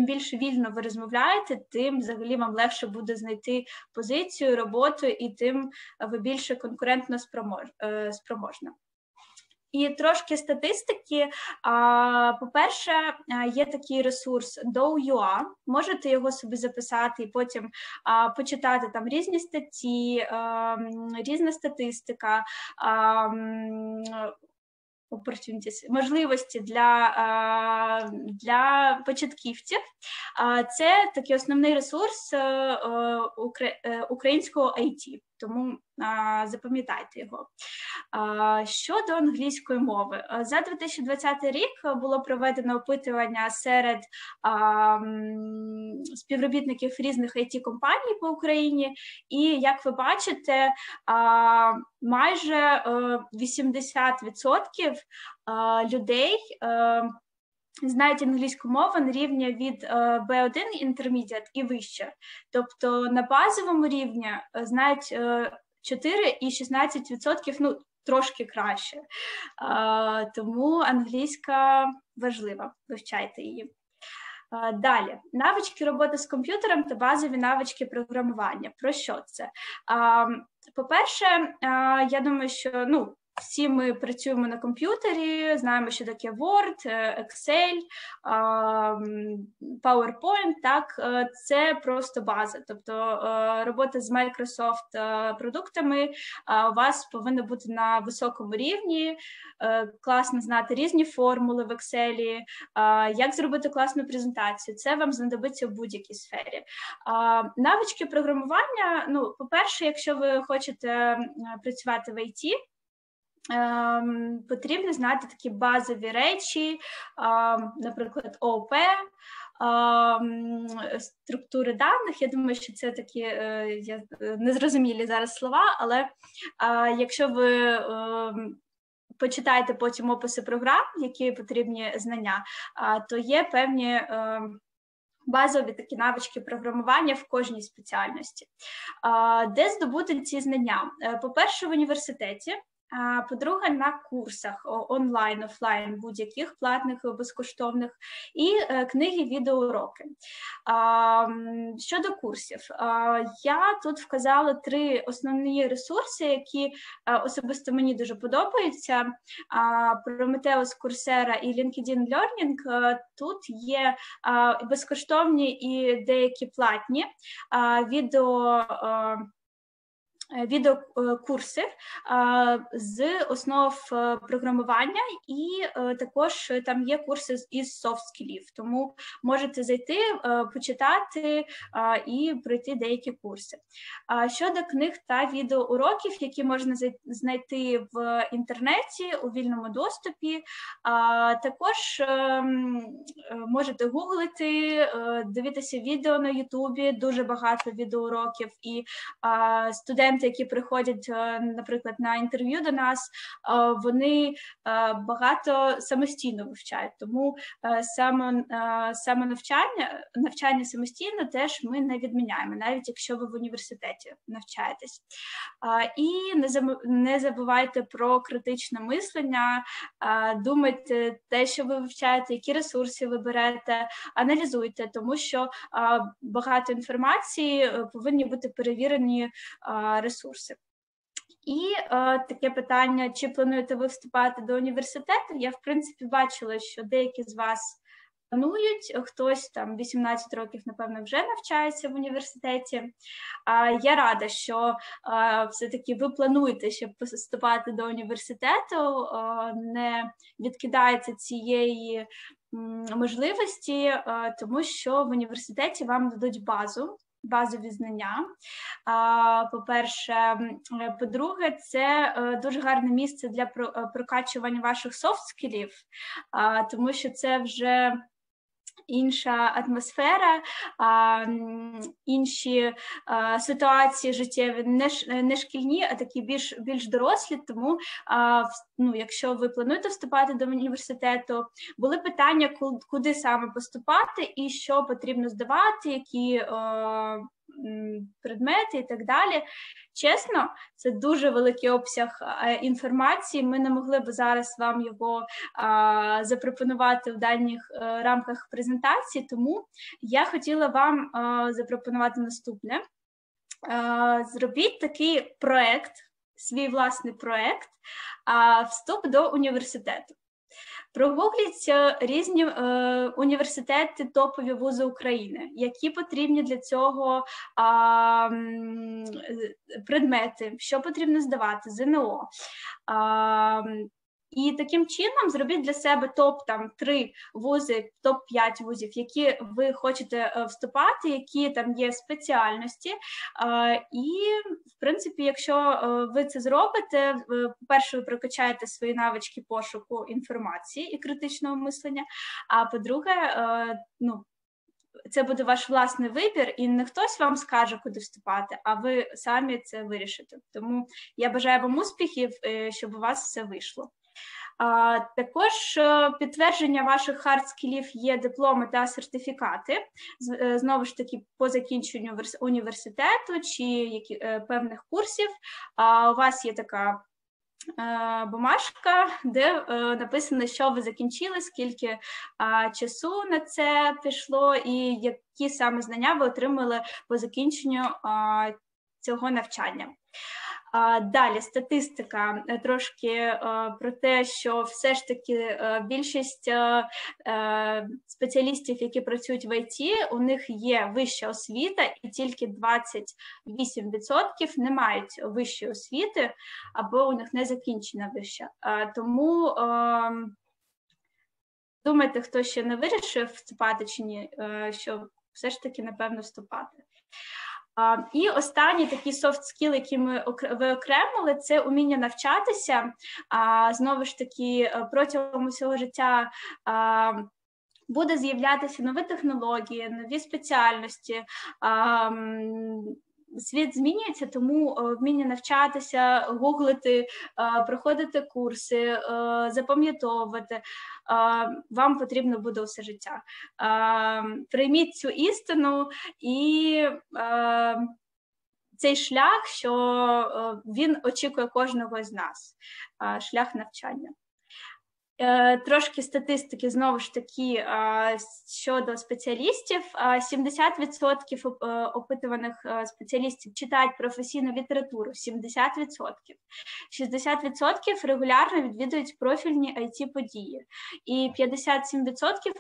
більш вільно ви розмовляєте, тим взагалі вам легше буде знайти позицію, роботу, і тим ви більше конкурентно спроможна. І трошки статистики. По-перше, є такий ресурс DO-UA. Можете його собі записати і потім почитати там різні статті, різна статистика, можливості для початківців. Це такий основний ресурс українського IT, тому запам'ятайте його. Щодо англійської мови. За 2020 рік було проведено опитування серед співробітників різних IT-компаній по Україні, і, як ви бачите, майже 80% людей знають англійську мову на рівні від B1 Intermediate і вище. Тобто на базовому рівні знають 4 і 16%, ну, трошки краще. Тому англійська важлива, вивчайте її. Далі, навички роботи з комп'ютером та базові навички програмування. Про що це? По-перше, я думаю, що, ну, всі ми працюємо на комп'ютері, знаємо, що таке Word, Excel, PowerPoint, так, це просто база. Тобто робота з Microsoft-продуктами у вас повинна бути на високому рівні, класно знати різні формули в Excel, як зробити класну презентацію, це вам знадобиться в будь-якій сфері. Навички програмування, ну, по-перше, якщо ви хочете працювати в IT, потрібно знати такі базові речі, наприклад, ООП, структури даних. Я думаю, що це такі незрозумілі зараз слова, але якщо ви почитаєте потім описи програм, які потрібні знання, то є певні базові такі навички програмування в кожній спеціальності. Де здобути ці знання? По-перше, в університеті. По-друге, на курсах онлайн, офлайн, будь-яких платних, безкоштовних, і книги, відеоуроки. Щодо курсів, я тут вказала 3 основні ресурси, які особисто мені дуже подобаються. Prometheus, Coursera і LinkedIn Learning. Тут є безкоштовні і деякі платні відеокурси з основ програмування, і також там є курси із софт-скілів, тому можете зайти, почитати і пройти деякі курси. Щодо книг та відеоуроків, які можна знайти в інтернеті, у вільному доступі, також можете гуглити, дивитися відео на Ютубі, дуже багато відеоуроків, і студенти, які приходять, наприклад, на інтерв'ю до нас, вони багато самостійно вивчають, тому навчання самостійно теж ми не відміняємо, навіть якщо ви в університеті навчаєтесь. І не забувайте про критичне мислення, думайте те, що ви вивчаєте, які ресурси ви берете, аналізуйте, тому що багато інформації повинні бути перевірені ресурси. І таке питання, чи плануєте ви вступати до університету? Я, в принципі, бачила, що деякі з вас планують, хтось там 18 років, напевно, вже навчається в університеті. Я рада, що все-таки ви плануєте, щоб вступати до університету, не відкидаєте цієї можливості, тому що в університеті вам дадуть базові знання, по-перше. По-друге, це дуже гарне місце для прокачування ваших софт-скілів, тому що це вже інша атмосфера, інші ситуації життєві, не шкільні, а такі більш дорослі, тому, ну, якщо ви плануєте вступати до університету, були питання, куди саме поступати і що потрібно здавати, які предмети і так далі. Чесно, це дуже великий обсяг інформації, ми не могли б зараз вам його запропонувати в даних рамках презентації, тому я хотіла вам запропонувати наступне. Зробіть такий проєкт, свій власний проєкт «Вступ до університету». Прогугліть різні університети, топові вузи України, які потрібні для цього предмети, що потрібно здавати, ЗНО. І таким чином зробіть для себе топ-3 вузи, топ-5 вузів, які ви хочете вступати, які там є спеціальності. І, в принципі, якщо ви це зробите, по-перше, ви прокачаєте свої навички пошуку інформації і критичного мислення, а по-друге, це буде ваш власний вибір, і не хтось вам скаже, куди вступати, а ви самі це вирішите. Тому я бажаю вам успіхів, щоб у вас все вийшло. Також підтвердження ваших хард-скілів є дипломи та сертифікати, знову ж таки, по закінченню університету чи певних курсів. У вас є така бумажка, де написано, що ви закінчили, скільки часу на це пішло і які саме знання ви отримали по закінченню цього навчання. Далі, статистика, трошки про те, що все ж таки більшість спеціалістів, які працюють в ІТ, у них є вища освіта, і тільки 28% не мають вищої освіти, або у них не закінчена вища. Тому думайте, хто ще не вирішив вступати чи ні, що все ж таки, напевно, вступати. І останній такий софт-скіл, який ми виокремили, це уміння навчатися. Знову ж таки, протягом усього життя буде з'являтися нові технології, нові спеціальності. Світ змінюється, тому вміння навчатися, гуглити, проходити курси, запам'ятовувати, вам потрібно буде усе життя. Прийміть цю істину і цей шлях, що він очікує кожного з нас, шлях навчання. Трошки статистики, знову ж таки, щодо спеціалістів. 70% опитуваних спеціалістів читають професійну літературу, 70%. 60% регулярно відвідують профільні IT-події. І 57%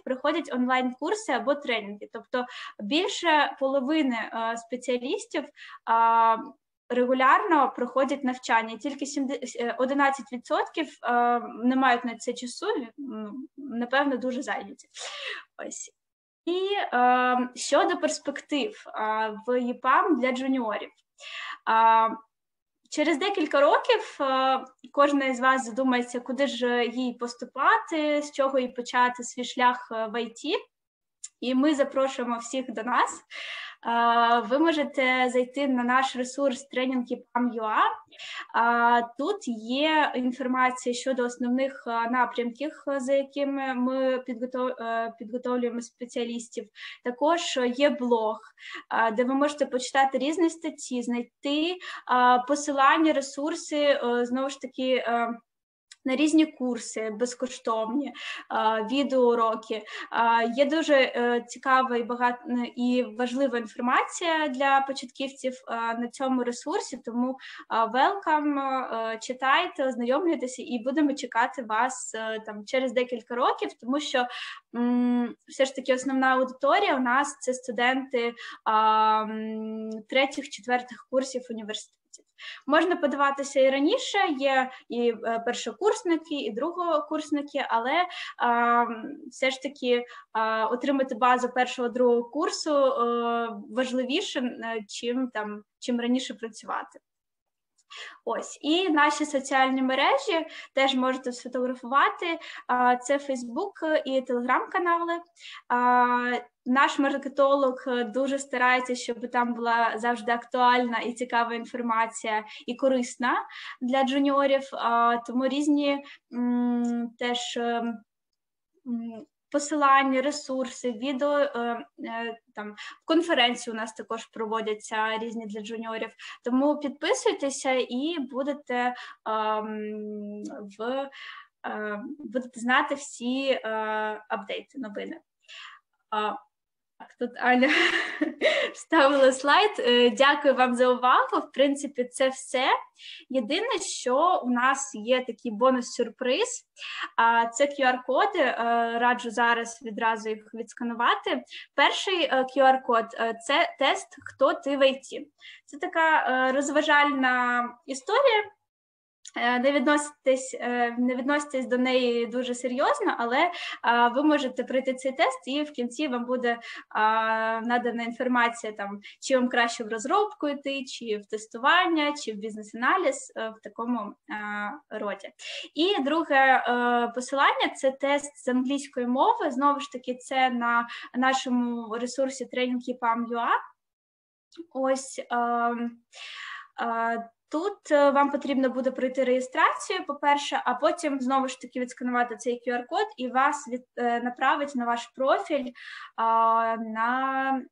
проходять онлайн-курси або тренінги. Тобто більше половини спеціалістів регулярно проходять навчання, тільки 11% не мають на це часу, напевно, дуже зайняті. Ось. І щодо перспектив в EPAM для джуніорів. Через декілька років кожна із вас задумається, куди ж їй поступати, з чого їй почати свій шлях в ІТ. І ми запрошуємо всіх до нас. Ви можете зайти на наш ресурс trainings.epam.ua. Тут є інформація щодо основних напрямків, за якими ми підготовлюємо спеціалістів. Також є блог, де ви можете почитати різні статті, знайти посилання, ресурси, знову ж таки, на різні курси безкоштовні, відеоуроки. Є дуже цікава і важлива інформація для початківців на цьому ресурсі, тому welcome, читайте, ознайомлюйтеся і будемо чекати вас через декілька років, тому що все ж таки основна аудиторія у нас – це студенти 3-4 курсів університету. Можна подаватися і раніше, є і першокурсники, і другокурсники, але все ж таки отримати базу першого-другого курсу важливіше, чим раніше працювати. Ось, і наші соціальні мережі теж можете сфотографувати, це Facebook і Telegram-канали. Наш маркетолог дуже старається, щоб там була завжди актуальна і цікава інформація, і корисна для джуніорів, тому різні теж посилання, ресурси, відео, конференції у нас також проводяться різні для джуніорів. Тому підписуйтеся і будете знати всі апдейти, новини. Тут Аня вставила слайд. Дякую вам за увагу. В принципі, це все. Єдине, що у нас є такий бонус-сюрприз. Це QR-коди. Раджу зараз відразу їх відсканувати. Перший QR-код – це тест «Хто ти в ІТ?». Це така розважальна історія, Не відноситесь до неї дуже серйозно, але ви можете пройти цей тест, і в кінці вам буде надана інформація, там, чи вам краще в розробку йти, чи в тестування, чи в бізнес-аналіз, в такому роді. І друге посилання – це тест з англійської мови. Знову ж таки, це на нашому ресурсі trainings.epam.ua. Ось тут вам потрібно буде пройти реєстрацію, по-перше, а потім знову ж таки відсканувати цей QR-код і вас направить на ваш профіль на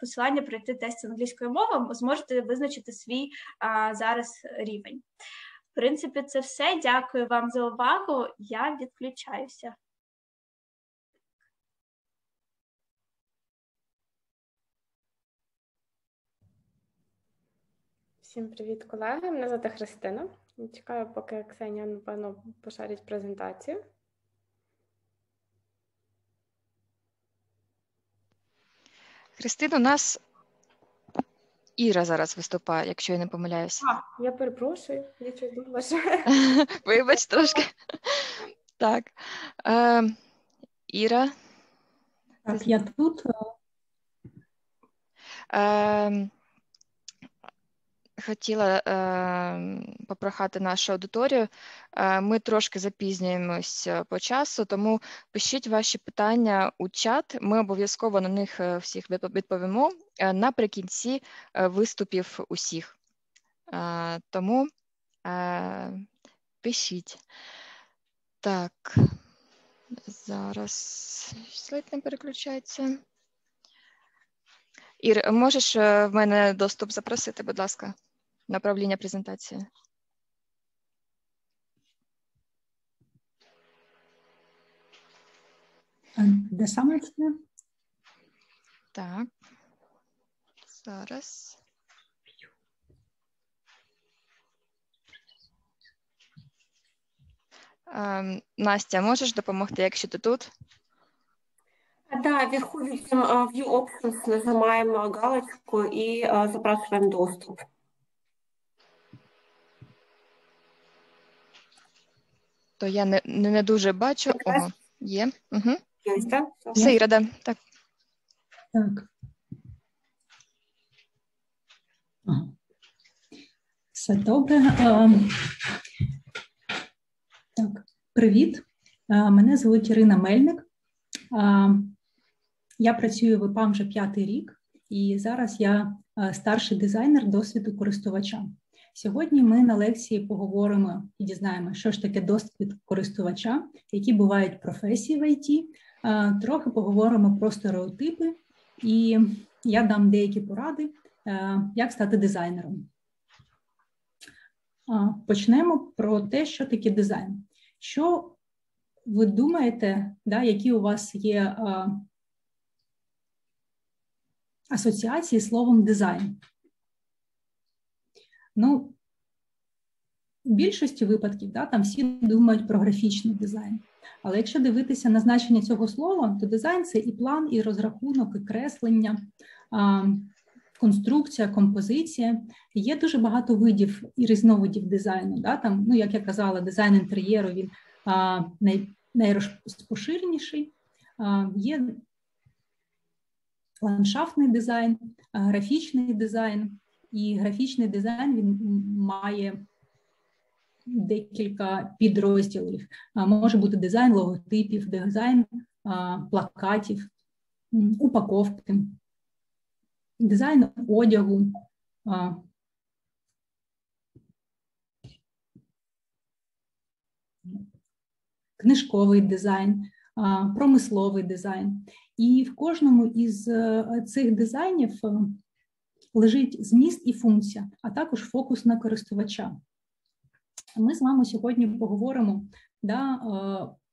посилання пройти тест англійської мови, зможете визначити свій зараз рівень. В принципі, це все. Дякую вам за увагу. Я відключаюся. Всім привіт, колеги. Мене звати Христина. Чекаю, поки Ксенія, напевно, пошарить презентацію. Христина, у нас Іра зараз виступає, якщо я не помиляюся. Я перепрошую, нічого не бачу. Вибач трошки. Так. Іра. Так, я тут. Хотіла попрохати нашу аудиторію. Ми трошки запізнюємось по часу, тому пишіть ваші питання у чат. Ми обов'язково на них всіх відповімо наприкінці виступів усіх. Тому пишіть. Так, зараз слайд не переключається. Ір, можеш в мене доступ запросити, будь ласка, на правління презентації? Де саме це? Так, зараз. Настя, можеш допомогти, якщо ти тут? Да, вверху видим View Options, нажимаем галочку и запрашиваем доступ. То я не дуже бачу. Ого, є. Угу. Есть, да? Все, Іра, да. Так. Так. Ага. Все добре. Так, привіт. Мене звуть Ірина Мельник. Я працюю в EPAM вже 5-й рік, і зараз я старший дизайнер досвіду користувача. Сьогодні ми на лекції поговоримо і дізнаємо, що ж таке досвід користувача, які бувають професії в ІТ, трохи поговоримо про стереотипи, і я дам деякі поради, як стати дизайнером. Почнемо про те, що таке дизайн. Що ви думаєте, да, які у вас є асоціації з словом дизайн? Ну, в більшості випадків, да, там всі думають про графічний дизайн. Але якщо дивитися на значення цього слова, то дизайн – це і план, і розрахунок, і креслення, конструкція, композиція. Є дуже багато видів і різновидів дизайну. Да, там, ну, як я казала, дизайн інтер'єру, він найрозпоширеніший, є ландшафтний дизайн, графічний дизайн, і графічний дизайн він має декілька підрозділів. Може бути дизайн логотипів, дизайн плакатів, упаковки, дизайн одягу, книжковий дизайн, промисловий дизайн. І в кожному із цих дизайнів лежить зміст і функція, а також фокус на користувача. Ми з вами сьогодні поговоримо, да,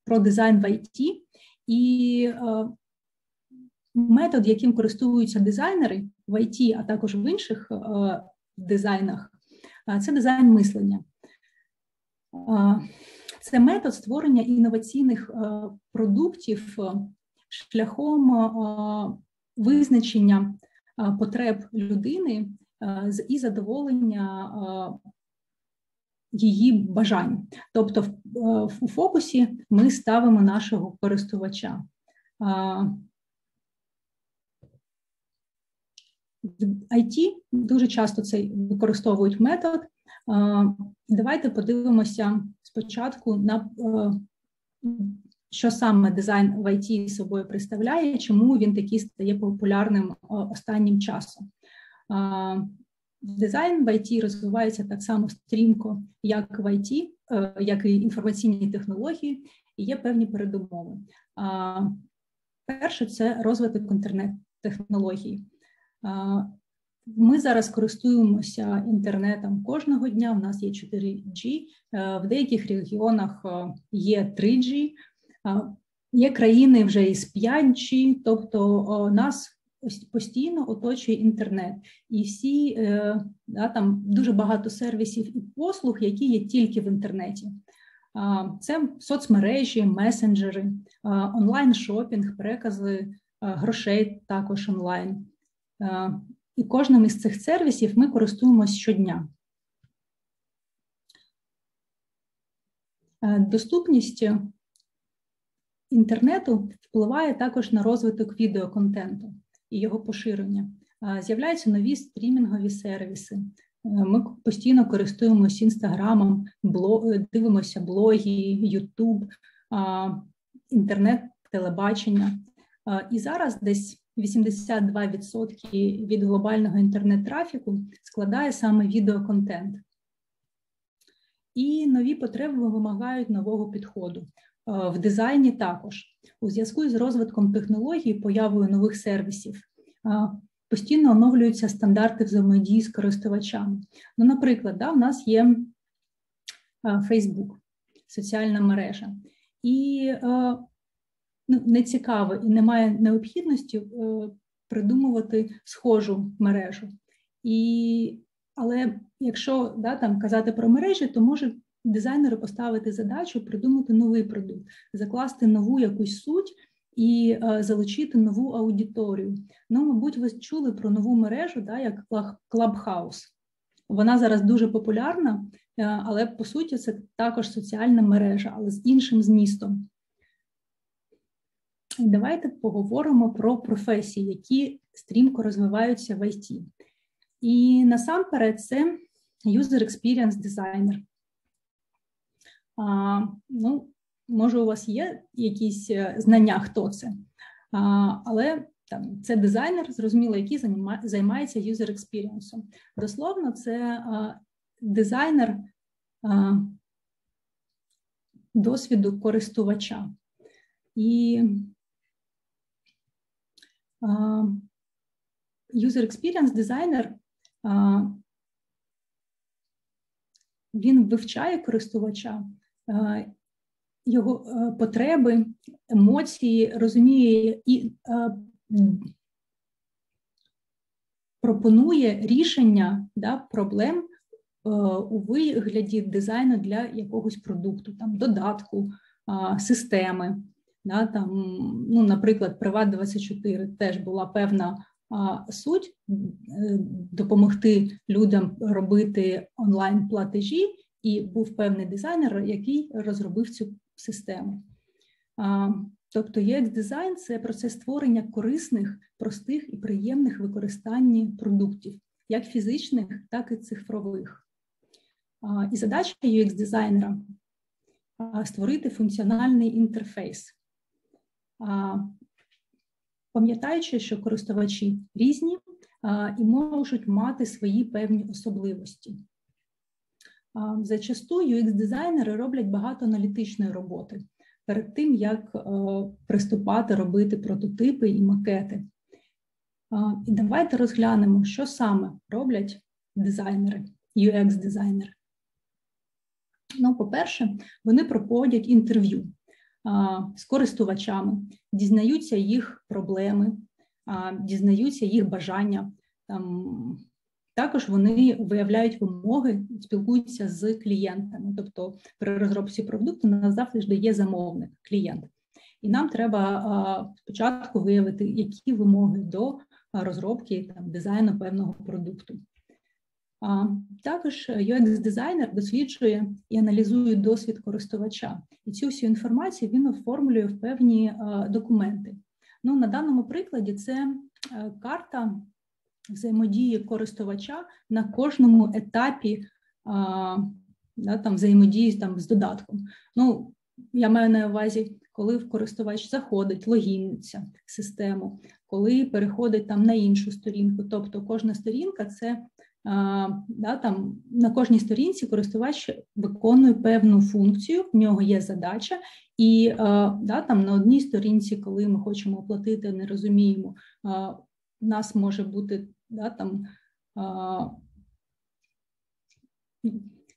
про дизайн в ІТ і метод, яким користуються дизайнери в ІТ, а також в інших дизайнах, це дизайн мислення. Це метод створення інноваційних продуктів шляхом визначення потреб людини і задоволення її бажань. Тобто у фокусі ми ставимо нашого користувача. В IT дуже часто цей використовують метод. Давайте подивимося спочатку на що саме дизайн в IT собою представляє, чому він такий стає популярним останнім часом. Дизайн в IT розвивається так само стрімко, як в IT, як і інформаційні технології, і є певні передумови. Перше – це розвиток інтернет-технологій. Ми зараз користуємося інтернетом кожного дня, у нас є 4G, в деяких регіонах є 3G, є країни вже із 5G, тобто нас постійно оточує інтернет. І всі, там дуже багато сервісів і послуг, які є тільки в інтернеті. Це соцмережі, месенджери, онлайн-шопінг, перекази грошей також онлайн. І кожним із цих сервісів ми користуємося щодня. Доступність інтернету впливає також на розвиток відеоконтенту і його поширення. З'являються нові стрімінгові сервіси. Ми постійно користуємося Інстаграмом, дивимося блоги, Ютуб, інтернет-телебачення. І зараз десь 82% від глобального інтернет-трафіку складає саме відеоконтент. І нові потреби вимагають нового підходу. В дизайні також. У зв'язку з розвитком технологій, появою нових сервісів, постійно оновлюються стандарти взаємодії з користувачами. Ну, наприклад, у нас є Facebook, соціальна мережа. І не цікаво і немає необхідності придумувати схожу мережу. Але якщо там казати про мережі, то може дизайнери поставити задачу придумати новий продукт, закласти нову якусь суть і залучити нову аудиторію. Ну, мабуть, ви чули про нову мережу, як Clubhouse. Вона зараз дуже популярна, але, по суті, це також соціальна мережа, але з іншим змістом. І давайте поговоримо про професії, які стрімко розвиваються в IT. І насамперед це User Experience Designer. Може, у вас є якісь знання, хто це, але це дизайнер, зрозуміло, який займається user experience. Дословно, це дизайнер досвіду користувача. І user experience дизайнер він вивчає користувача, його потреби, емоції, розуміє і пропонує рішення проблем у вигляді дизайну для якогось продукту, додатку, системи. Наприклад, Privat24 теж була певна суть допомогти людям робити онлайн-платежі, і був певний дизайнер, який розробив цю систему. Тобто UX-дизайн – це процес створення корисних, простих і приємних використання продуктів, як фізичних, так і цифрових. І задача UX-дизайнера – створити функціональний інтерфейс, пам'ятаючи, що користувачі різні і можуть мати свої певні особливості. Зачасту UX-дизайнери роблять багато аналітичної роботи перед тим, як приступати робити прототипи і макети. І давайте розглянемо, що саме роблять дизайнери, UX-дизайнери. По-перше, вони проводять інтерв'ю з користувачами, дізнаються їх проблеми, дізнаються їх бажання. Також вони виявляють вимоги, спілкуються з клієнтами. Тобто при розробці продукту завжди є замовник, клієнт. І нам треба спочатку виявити, які вимоги до розробки, дизайну певного продукту. Також UX-дизайнер досліджує і аналізує досвід користувача. І цю всю інформацію він оформлює в певні документи. Ну, на даному прикладі це карта взаємодії користувача на кожному етапі взаємодії з додатком. Ну, я маю на увазі, коли користувач заходить, логіниться в систему, коли переходить на іншу сторінку. Тобто кожна сторінка – це... на кожній сторінці користувач виконує певну функцію, в нього є задача, і на одній сторінці, коли ми хочемо оплатити, не розуміємо, у нас може бути,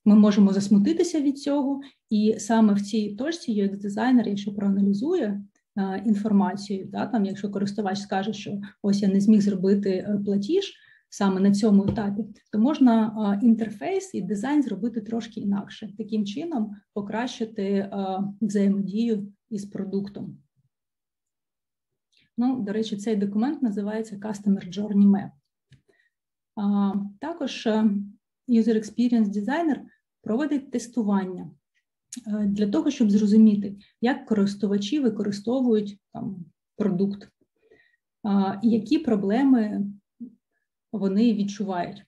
ми можемо засмутитися від цього, і саме в цій точці UX-дизайнер, якщо проаналізує інформацію, якщо користувач скаже, що ось я не зміг зробити платіж, саме на цьому етапі, то можна інтерфейс і дизайн зробити трошки інакше. Таким чином покращити взаємодію із продуктом. Ну, до речі, цей документ називається Customer Journey Map. Також User Experience Designer проводить тестування для того, щоб зрозуміти, як користувачі використовують продукт, які проблеми вони відчувають.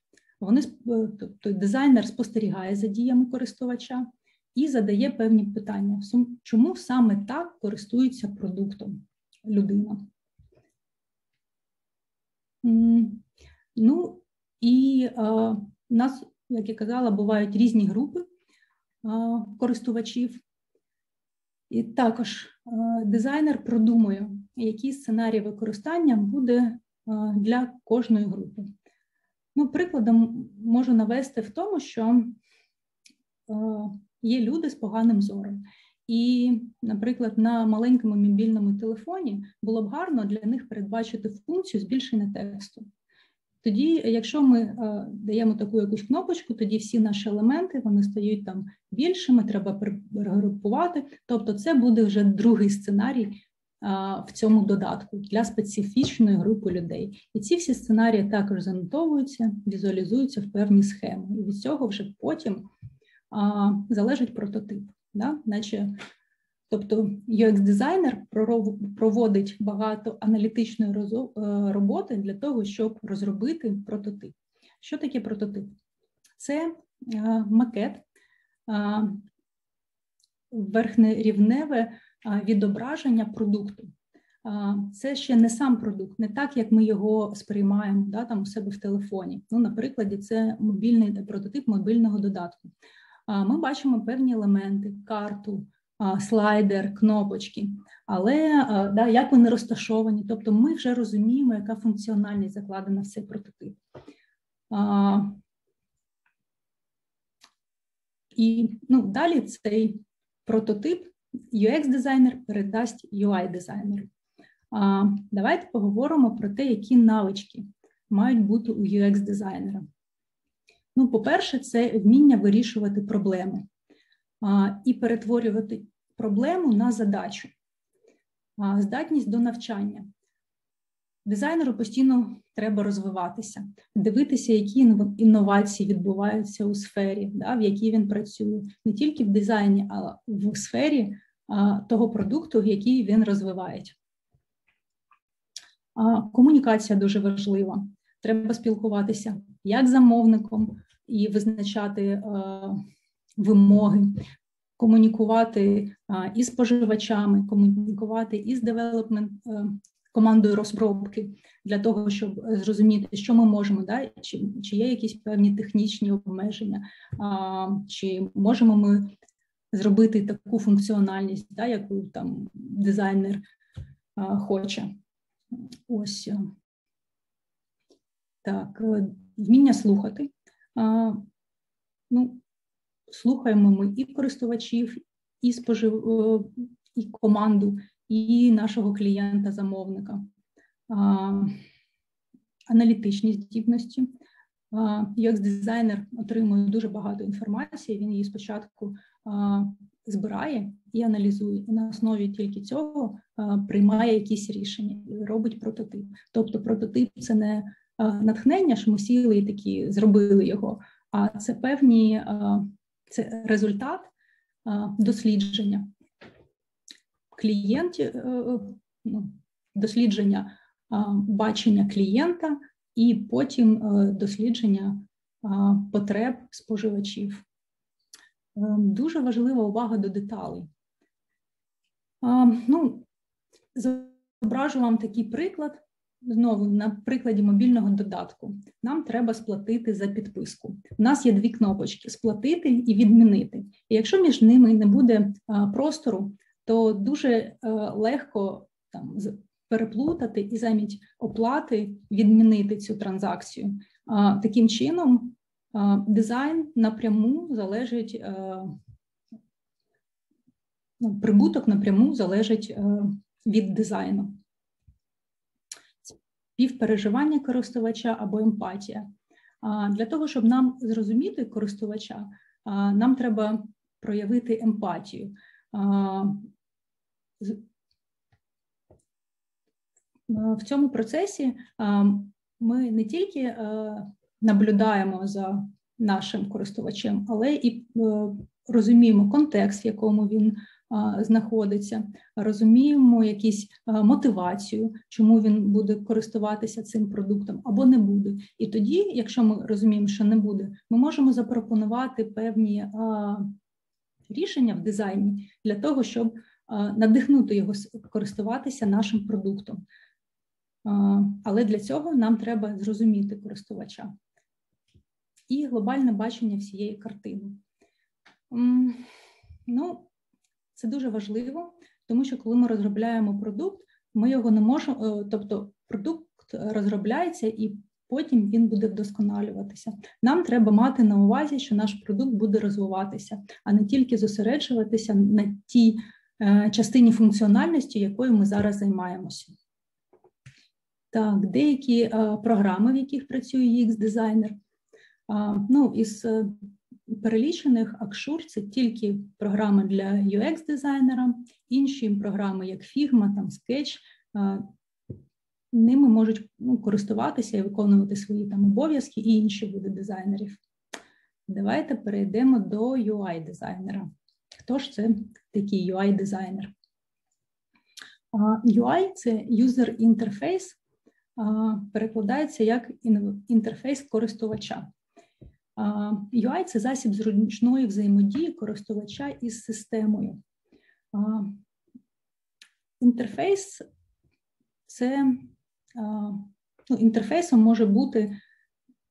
Тобто дизайнер спостерігає за діями користувача і задає певні питання, чому саме так користується продуктом людина. Ну, і у нас, як я казала, бувають різні групи користувачів. І також дизайнер продумує, який сценарій використання буде для кожної групи. Ну, прикладом можу навести в тому, що є люди з поганим зором. І, наприклад, на маленькому мобільному телефоні було б гарно для них передбачити функцію збільшення тексту. Тоді, якщо ми даємо таку якусь кнопочку, тоді всі наші елементи, вони стають більшими, треба перегрупувати. Тобто це буде вже другий сценарій в цьому додатку для специфічної групи людей. І ці всі сценарії також занотовуються, візуалізуються в певні схеми. І від цього вже потім залежить прототип. Да? Тобто UX-дизайнер проводить багато аналітичної роботи для того, щоб розробити прототип. Що таке прототип? Це макет, верхнерівневе відображення продукту. Це ще не сам продукт, не так, як ми його сприймаємо у себе в телефоні. Ну, на прикладі, це мобільний прототип мобільного додатку. Ми бачимо певні елементи, карту, слайдер, кнопочки, але як вони розташовані, тобто ми вже розуміємо, яка функціональність закладена в цей прототип. І далі цей прототип UX-дизайнер передасть UI-дизайнеру. Давайте поговоримо про те, які навички мають бути у UX-дизайнера. Ну, по-перше, це вміння вирішувати проблеми і перетворювати проблему на задачу. Здатність до навчання. Дизайнеру постійно треба розвиватися, дивитися, які інновації відбуваються у сфері, в якій він працює. Не тільки в дизайні, а в сфері того продукту, в який він розвиває. Комунікація дуже важлива. Треба спілкуватися як з замовником і визначати вимоги, комунікувати із споживачами, комунікувати із девелопментом, командою розробки, для того, щоб зрозуміти, що ми можемо, чи є якісь певні технічні обмеження, чи можемо ми зробити таку функціональність, яку дизайнер хоче. Ось так, вміння слухати. Ну, слухаємо ми і користувачів, і команду, і нашого клієнта-замовника, аналітичні здібності. UX-дизайнер отримує дуже багато інформації, він її спочатку збирає і аналізує, і на основі тільки цього приймає якісь рішення, робить прототип. Тобто прототип – це не натхнення, що ми сіли і такі зробили його, а це певні, це результат дослідження клієнтів, дослідження бачення клієнта і потім дослідження потреб споживачів. Дуже важлива увага до деталей. Ну, зображу вам такий приклад. Знову, на прикладі мобільного додатку. Нам треба сплатити за підписку. У нас є дві кнопочки – сплатити і відмінити. І якщо між ними не буде простору, то дуже легко там, переплутати і замість оплати відмінити цю транзакцію. Таким чином, дизайн напряму залежить, прибуток напряму залежить від дизайну. Співпереживання користувача або емпатія. Для того, щоб нам зрозуміти користувача, нам треба проявити емпатію. В цьому процесі ми не тільки наблюдаємо за нашим користувачем, але і розуміємо контекст, в якому він знаходиться, розуміємо якісь мотивацію, чому він буде користуватися цим продуктом або не буде. І тоді, якщо ми розуміємо, що не буде, ми можемо запропонувати певні рішення в дизайні для того, щоб надихнути його користуватися нашим продуктом. Але для цього нам треба зрозуміти користувача і глобальне бачення всієї картини. Ну, це дуже важливо, тому що коли ми розробляємо продукт, ми його не можемо, тобто продукт розробляється і потім він буде вдосконалюватися. Нам треба мати на увазі, що наш продукт буде розвиватися, а не тільки зосереджуватися на тій частині функціональності, якою ми зараз займаємося. Так, деякі програми, в яких працює UX-дизайнер, ну, із перелічених Axure – це тільки програми для UX-дизайнера, інші програми, як Figma, там, Sketch, ними можуть користуватися і виконувати свої там, обов'язки і інші види дизайнерів. Давайте перейдемо до UI-дизайнера. Хто ж це такий UI-дизайнер? UI – це User Interface, перекладається як інтерфейс користувача. UI – це засіб зручної взаємодії користувача із системою. Інтерфейс – це, ну, інтерфейсом може бути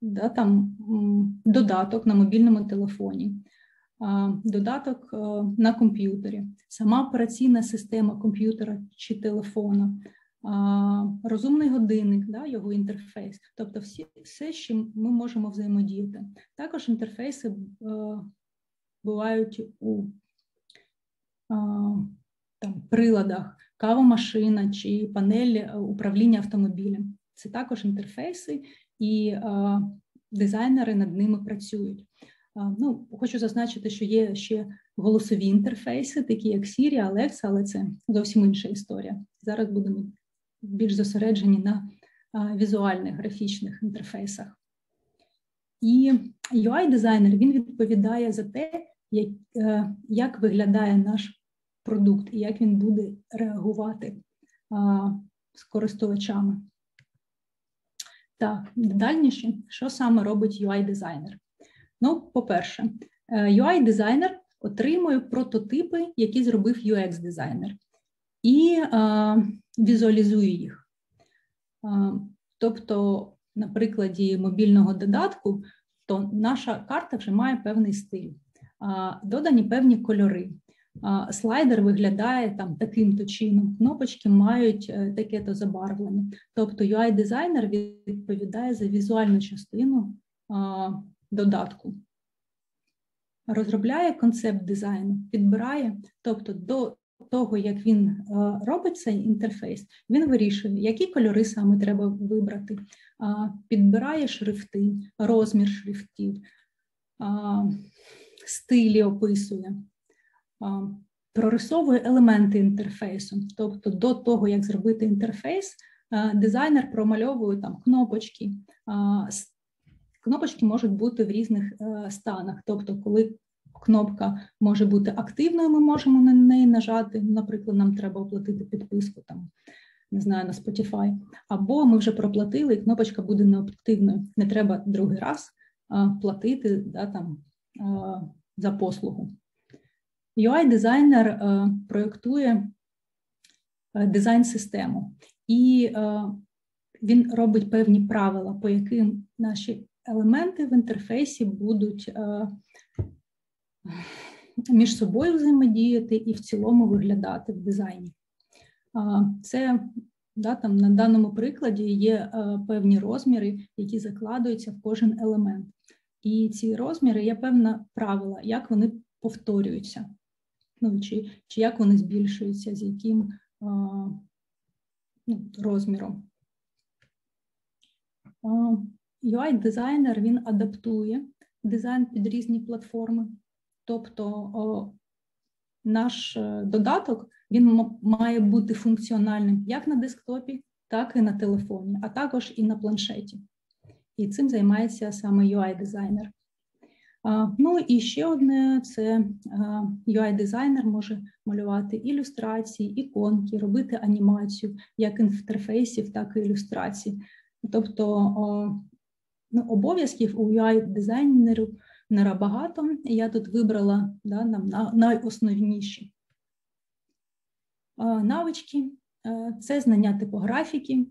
да, там, додаток на мобільному телефоні, додаток на комп'ютері, сама операційна система комп'ютера чи телефона, розумний годинник, да, його інтерфейс, тобто все, з чим ми можемо взаємодіяти. Також інтерфейси бувають у там, приладах, кавомашина чи панель управління автомобілем. Це також інтерфейси, і дизайнери над ними працюють. Ну, хочу зазначити, що є ще голосові інтерфейси, такі як Siri, Alexa, але це зовсім інша історія. Зараз будемо більш зосереджені на візуальних, графічних інтерфейсах. І UI-дизайнер, він відповідає за те, як виглядає наш продукт і як він буде реагувати з користувачами. Так, детальніше, що саме робить UI-дизайнер? Ну, по-перше, UI-дизайнер отримує прототипи, які зробив UX-дизайнер, і візуалізує їх. Тобто, на прикладі мобільного додатку, то наша карта вже має певний стиль, додані певні кольори. Слайдер виглядає там таким-то чином, кнопочки мають таке-то забарвлення. Тобто, UI-дизайнер відповідає за візуальну частину додатку. Розробляє концепт дизайну, підбирає, тобто до того, як він робить цей інтерфейс, він вирішує, які кольори саме треба вибрати, підбирає шрифти, розмір шрифтів, стилі описує, прорисовує елементи інтерфейсу, тобто до того, як зробити інтерфейс, дизайнер промальовує там кнопочки. Кнопочки можуть бути в різних станах, тобто коли кнопка може бути активною, ми можемо на неї нажати, наприклад, нам треба оплатити підписку там, не знаю, на Spotify, або ми вже проплатили, і кнопочка буде неактивною, не треба другий раз платити за послугу. UI-дизайнер проєктує дизайн-систему, і він робить певні правила, по яким наші елементи в інтерфейсі будуть між собою взаємодіяти і в цілому виглядати в дизайні. Це на даному прикладі є певні розміри, які закладуються в кожен елемент. І ці розміри є певні правила, як вони повторюються, чи як вони збільшуються, з яким розміром. UI-дизайнер, він адаптує дизайн під різні платформи, тобто наш додаток, він має бути функціональним як на десктопі, так і на телефоні, а також і на планшеті. І цим займається саме UI-дизайнер. Ну і ще одне, це UI-дизайнер може малювати ілюстрації, іконки, робити анімацію як інтерфейсів, так і ілюстрацій. Тобто обов'язків у UI-дизайнерів багато, і я тут вибрала найосновніші. Навички – це знання типографіки,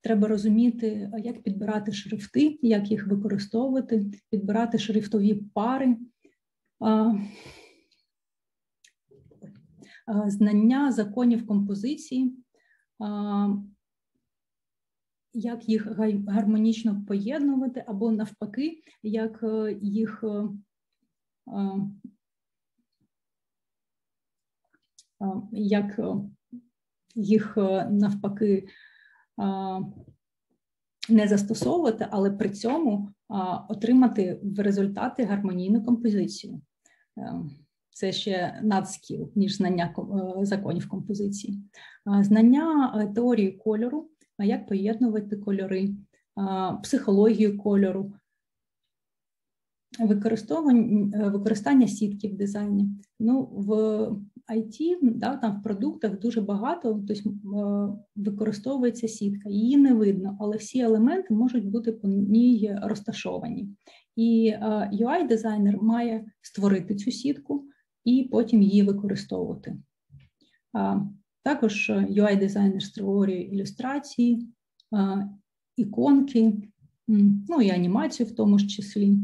треба розуміти, як підбирати шрифти, як їх використовувати, підбирати шрифтові пари, знання законів композиції, як їх гармонічно поєднувати, або навпаки, як їх навпаки не застосовувати, але при цьому отримати в результаті гармонійну композицію. Це ще надскіл, ніж знання законів композиції. Знання теорії кольору, як поєднувати кольори, психологію кольору, використання сітки в дизайні. IT, в продуктах дуже багато використовується сітка, її не видно, але всі елементи можуть бути по ній розташовані. І UI-дизайнер має створити цю сітку і потім її використовувати. Також UI-дизайнер створює ілюстрації, іконки, і анімацію в тому ж числі.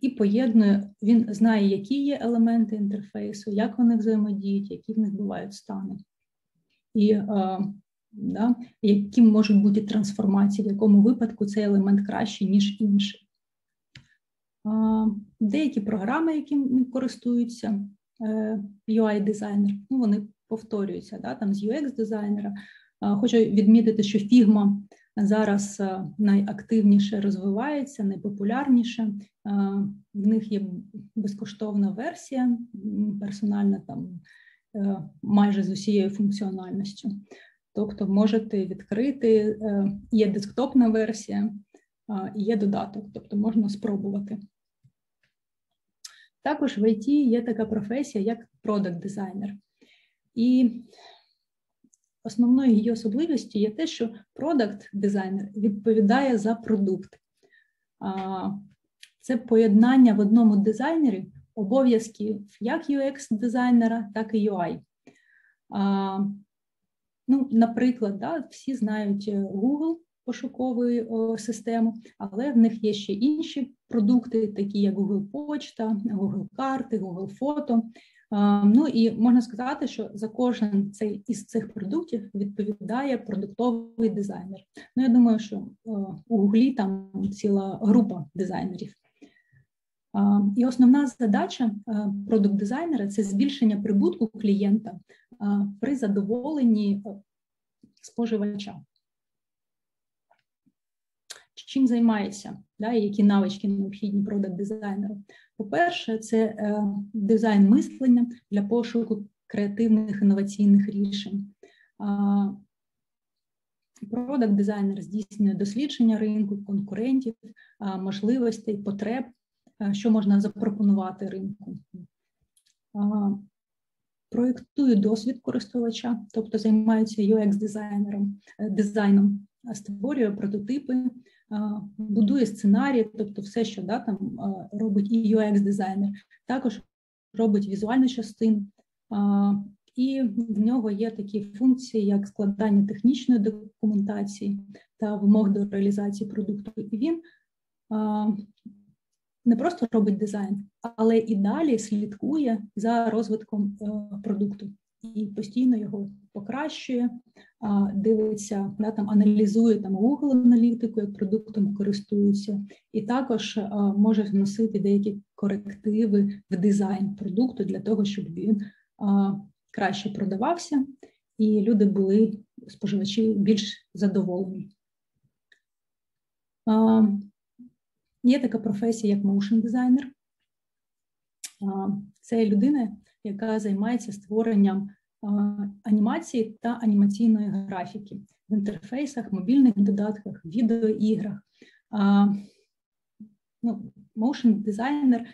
І поєднує, він знає, які є елементи інтерфейсу, як вони взаємодіють, які в них бувають стани, і які можуть бути трансформації, в якому випадку цей елемент кращий, ніж інший. Деякі програми, якими користуються UI-дизайнер, вони повторюються з UX-дизайнера. Хочу відмітити, що Figma зараз найактивніше розвивається, найпопулярніше. В них є безкоштовна версія, персональна майже з усією функціональністю. Тобто можете відкрити, є десктопна версія, є додаток, тобто можна спробувати. Також в IT є така професія, як продакт-дизайнер. І основною її особливістю є те, що продакт-дизайнер відповідає за продукт. Це поєднання в одному дизайнері обов'язків як UX-дизайнера, так і UI. Наприклад, всі знають Google, пошукову систему, але в них є ще інші продукти, такі як Google Почта, Google Карти, Google Фото. І можна сказати, що за кожен із цих продуктів відповідає продуктовий дизайнер. Я думаю, що у Гуглі там ціла група дизайнерів. І основна задача продукт-дизайнера – це збільшення прибутку клієнта при задоволенні споживача. Чим займається, і які навички необхідні продакт-дизайнеру? По-перше, це дизайн мислення для пошуку креативних інноваційних рішень. Продакт-дизайнер здійснює дослідження ринку, конкурентів, можливостей, потреб, що можна запропонувати ринку. Проєктує досвід користувача, тобто займається UX-дизайном, створює прототипи, будує сценарії, тобто все, що там робить і UX-дизайнер. Також робить візуальну частину, і в нього є такі функції, як складання технічної документації та вимог до реалізації продукту. І він не просто робить дизайн, але і далі слідкує за розвитком продукту і постійно його покращує, дивиться, аналізує Google-аналітику, як продуктом користуються, і також може вносити деякі корективи в дизайн продукту для того, щоб він краще продавався і люди були, споживачі, більш задоволені. Є така професія, як моушн-дизайнер. Це людина, яка займається створенням анімації та анімаційної графіки в інтерфейсах, мобільних додатках, відеоіграх. Моушн-дизайнер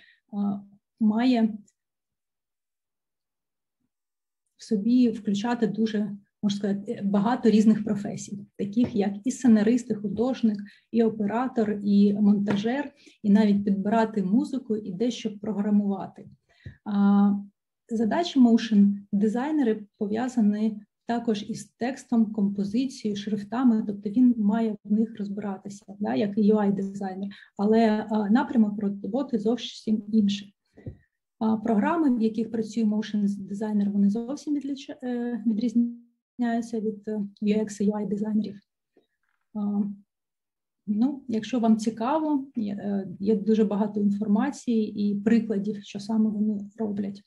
має в собі включати дуже, можна сказати, багато різних професій, таких як і сценарист, і художник, і оператор, і монтажер, і навіть підбирати музику, і дещо програмувати. Задачі моушн-дизайнери пов'язані також із текстом, композицією, шрифтами, тобто він має в них розбиратися, як і UI-дизайнер, але напрямок роботи зовсім інший. Програми, в яких працює моушн-дизайнер, вони зовсім відрізняються від UX і UI-дизайнерів. Якщо вам цікаво, є дуже багато інформації і прикладів, що саме вони роблять.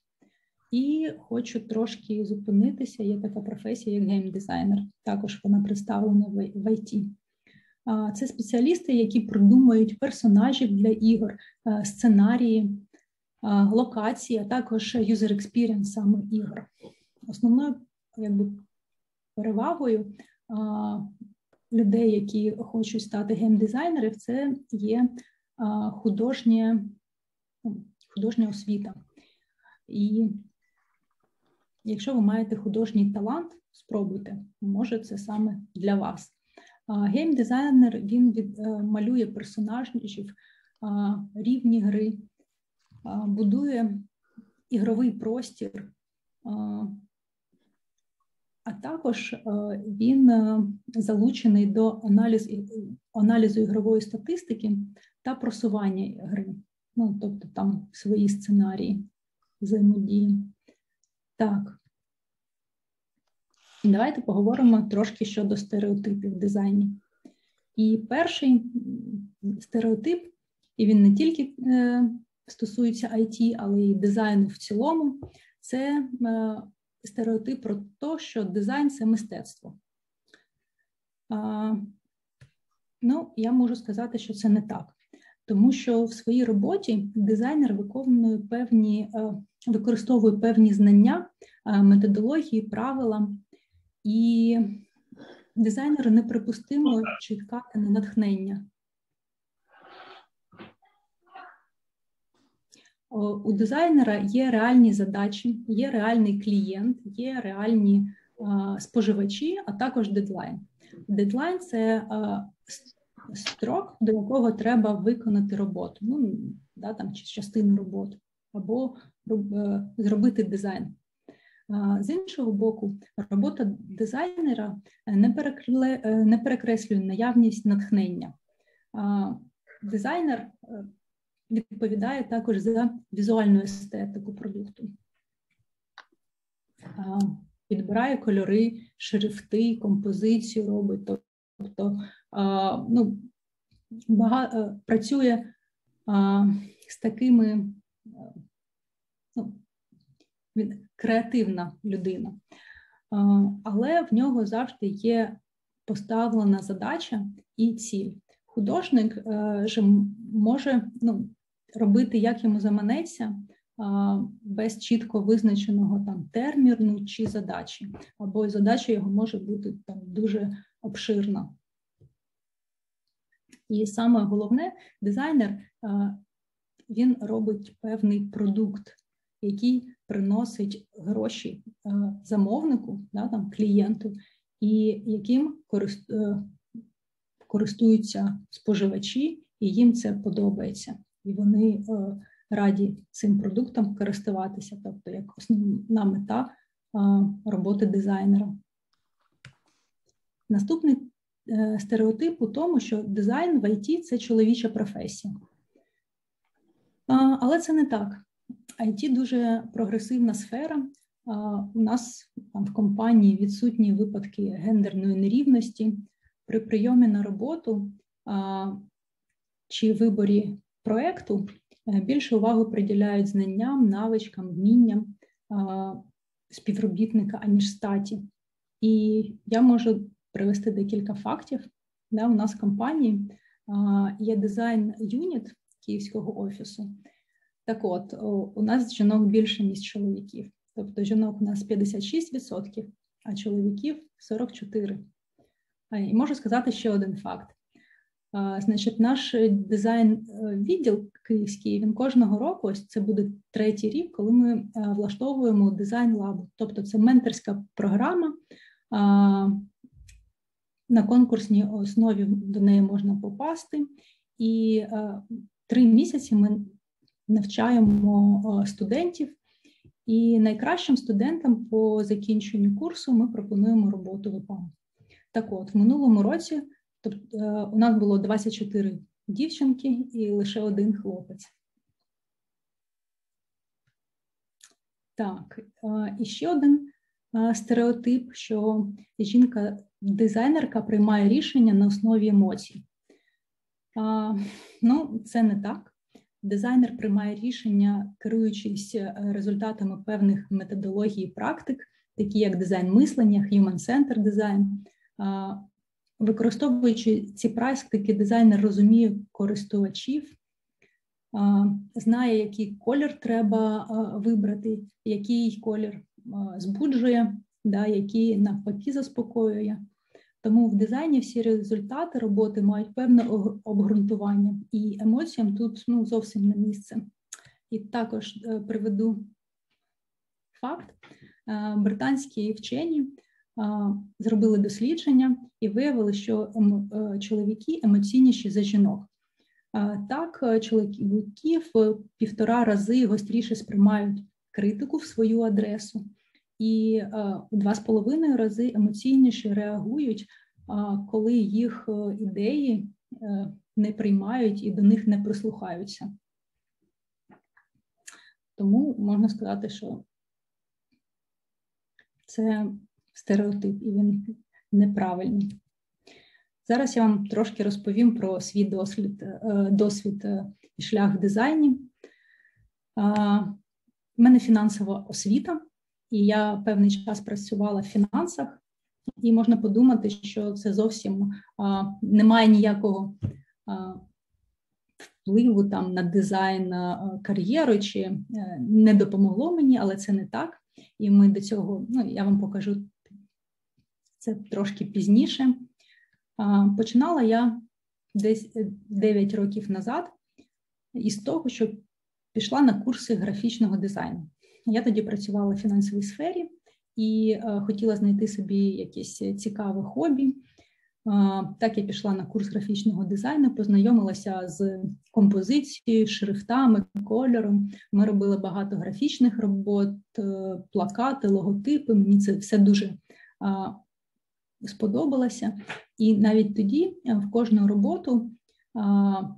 І хочу трошки зупинитися, є така професія, як гейм-дизайнер, також вона представлена в IT. Це спеціалісти, які придумують персонажів для ігор, сценарії, локації, а також user experience саме ігор. Основною перевагою людей, які хочуть стати гейм-дизайнерами, це є художня освіта. І якщо ви маєте художній талант, спробуйте, може це саме для вас. Гейм-дизайнер, він малює персонажів, рівні гри, будує ігровий простір, а також він залучений до аналізу ігрової статистики та просування гри, тобто там свої сценарії взаємодії. Так, давайте поговоримо трошки щодо стереотипів в дизайні. І перший стереотип, і він не тільки стосується IT, але й дизайну в цілому, це стереотип про те, що дизайн – це мистецтво. Я можу сказати, що це не так, тому що в своїй роботі дизайнер використовує певні знання, методології, правила, і дизайнеру неприпустимо чекати на натхнення. У дизайнера є реальні задачі, є реальний клієнт, є реальні споживачі, а також дедлайн. Дедлайн – це строк, до якого треба виконати роботу, чи частину роботи, або зробити дизайн. З іншого боку, робота дизайнера не перекреслює наявність натхнення. Дизайнер відповідає також за візуальну естетику продукту. Підбирає кольори, шрифти, композицію робить, тобто працює з такими, він креативна людина, але в нього завжди є поставлена задача і ціль. Художник може робити, як йому заманеться, без чітко визначеного терміну чи задачі, або задача його може бути дуже обширна. І саме головне, дизайнер, він робить певний продукт, який приносить гроші замовнику, клієнту, і яким користуються споживачі, і їм це подобається. І вони раді цим продуктом користуватися, тобто як основна мета роботи дизайнера. Наступний стереотип у тому, що дизайн в IT – це чоловіча професія. Але це не так. IT дуже прогресивна сфера. У нас в компанії відсутні випадки гендерної нерівності. При прийомі на роботу чи виборі проєкту більше уваги приділяють знанням, навичкам, вмінням співробітника, аніж статі. І я можу привести декілька фактів. У нас в компанії є дизайн-юніт Київського офісу. Так от, у нас жінок більше, ніж чоловіків. Тобто жінок у нас 56%, а чоловіків 44%. І можу сказати ще один факт. Значить, наш дизайн-відділ київський, він кожного року, ось це буде 3-й рік, коли ми влаштовуємо дизайн-лабу. Тобто це менторська програма, на конкурсній основі до неї можна попасти. І 3 місяці ми навчаємо студентів. І найкращим студентам по закінченню курсу ми пропонуємо роботу в EPAM. Так от, в минулому році у нас було 24 дівчинки і лише 1 хлопець. Так, і ще один стереотип, що жінка-дизайнерка приймає рішення на основі емоцій. Ну, це не так. Дизайнер приймає рішення, керуючись результатами певних методологій і практик, такі як дизайн мислення, human-centered дизайн. Використовуючи ці практики, дизайнер розуміє користувачів, знає, який колір треба вибрати, який колір збуджує, який навпаки заспокоює. Тому в дизайні всі результати роботи мають певне обґрунтування, і емоціям тут зовсім не місце. І також приведу факт. Британські вчені зробили дослідження і виявили, що чоловіки емоційніші за жінок. Так, чоловіки в 1,5 рази гостріше сприймають критику в свою адресу і у 2,5 рази емоційніше реагують, коли їх ідеї не приймають і до них не прислухаються. Тому можна сказати, що це стереотип, і він неправильний. Зараз я вам трошки розповім про свій досвід і шлях в дизайні. У мене фінансова освіта, і я певний час працювала в фінансах, і можна подумати, що це зовсім не має ніякого впливу на дизайн кар'єру, чи не допомогло мені, але це не так. І ми до цього, я вам покажу це трошки пізніше. Починала я десь 9 років назад із того, що пішла на курси графічного дизайну. Я тоді працювала в фінансовій сфері і хотіла знайти собі якесь цікаве хобі. Так я пішла на курс графічного дизайну, познайомилася з композицією, шрифтами, кольором. Ми робили багато графічних робот, плакати, логотипи. Мені це все дуже сподобалося. І навіть тоді в кожну роботу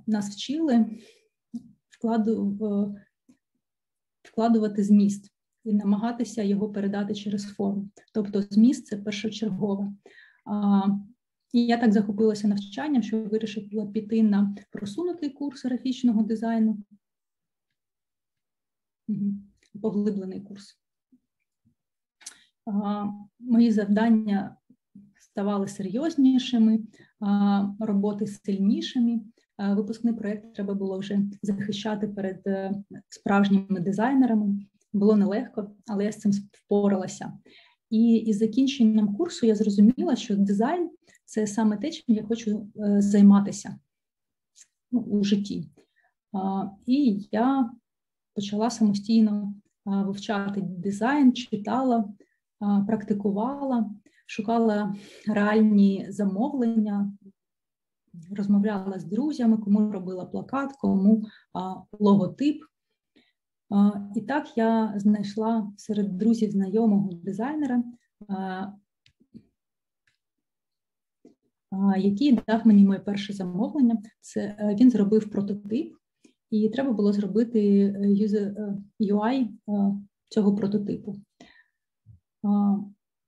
нас вчили вкладувати зміст і намагатися його передати через форму. Тобто зміст – це першочергове. І я так захопилася навчанням, що вирішила піти на просунутий курс графічного дизайну. Поглиблений курс. Мої завдання ставали серйознішими, роботи сильнішими. Випускний проєкт треба було вже захищати перед справжніми дизайнерами. Було нелегко, але я з цим впоралася. І із закінченням курсу я зрозуміла, що дизайн – Це саме те, чим я хочу займатися у житті. І я почала самостійно вивчати дизайн, читала, практикувала, шукала реальні замовлення, розмовляла з друзями, кому робила плакат, кому логотип. І так я знайшла серед друзів знайомого дизайнера, який дав мені моє перше замовлення. Це він зробив прототип, і треба було зробити UI цього прототипу.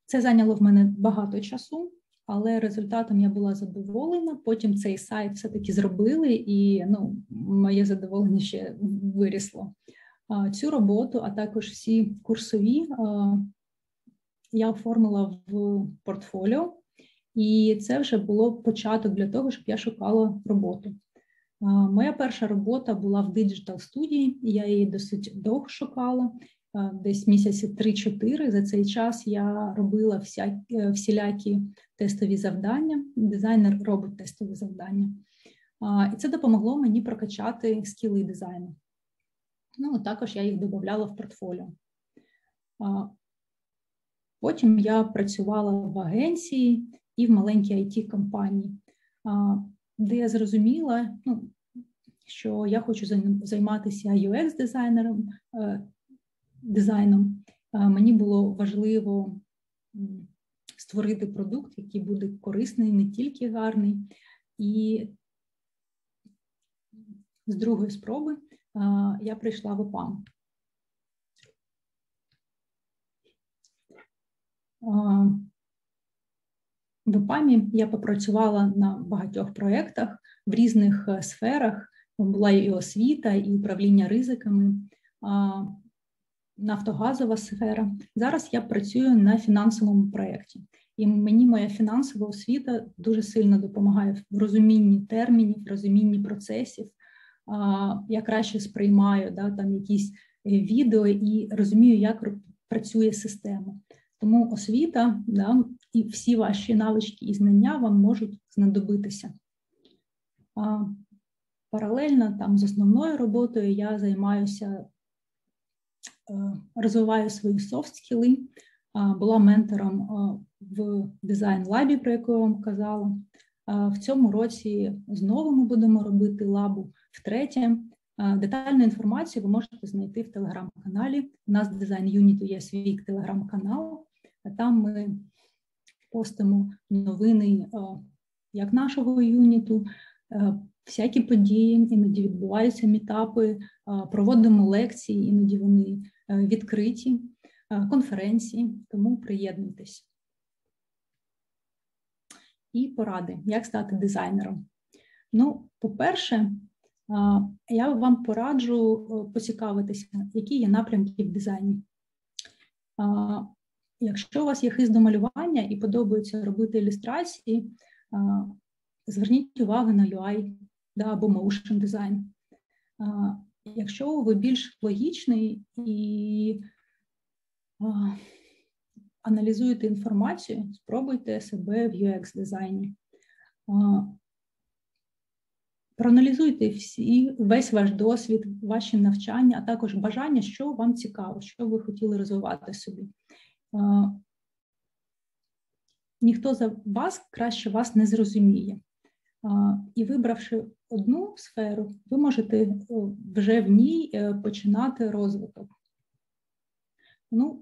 Це зайняло в мене багато часу, але результатом я була задоволена. Потім цей сайт все-таки зробили, і моє задоволення ще вирісло. Цю роботу, а також всі курсові, я оформила в портфоліо, і це вже було початок для того, щоб я шукала роботу. Моя перша робота була в диджитал-студії, я її досить довго шукала, десь місяці 3-4. За цей час я робила всілякі тестові завдання, дизайнер робить тестові завдання. І це допомогло мені прокачати скіли дизайну. Також я їх додавала в портфоліо. Потім я працювала в агенції і в маленькій IT-компанії, де я зрозуміла, що я хочу займатися UX-дизайнером, дизайном. Мені було важливо створити продукт, який буде корисний, не тільки гарний. І з другої спроби я прийшла в EPAM. В EPAM я попрацювала на багатьох проєктах в різних сферах. Була і освіта, і управління ризиками, нафтогазова сфера. Зараз я працюю на фінансовому проєкті. І мені моя фінансова освіта дуже сильно допомагає в розумінні термінів, в розумінні процесів. Я краще сприймаю там якісь відео і розумію, як працює система. Тому освіта і всі ваші навички і знання вам можуть знадобитися. Паралельно з основною роботою я займаюся, розвиваю свої софт-скіли, була ментором в дизайн-лабі, про яку я вам казала. В цьому році знову ми будемо робити лабу втретє. Детальну інформацію ви можете знайти в телеграм-каналі. У нас дизайн юніту є свій телеграм-канал. Там ми постимо новини як нашого юніту, всякі події, іноді відбуваються мітапи, проводимо лекції, іноді вони відкриті, конференції, тому приєднуйтесь. І поради, як стати дизайнером. По-перше, я вам пораджу поцікавитися, які є напрямки в дизайні. Якщо у вас є хист до малювання і подобається робити ілюстрації, зверніть увагу на UI або motion дизайн. Якщо ви більш логічний і аналізуєте інформацію, спробуйте себе в UX-дизайні. Проаналізуйте весь ваш досвід, ваші навчання, а також бажання, що вам цікаво, що ви хотіли розвивати собі. Ніхто за вас краще вас не зрозуміє. І вибравши одну сферу, ви можете вже в ній починати розвиток.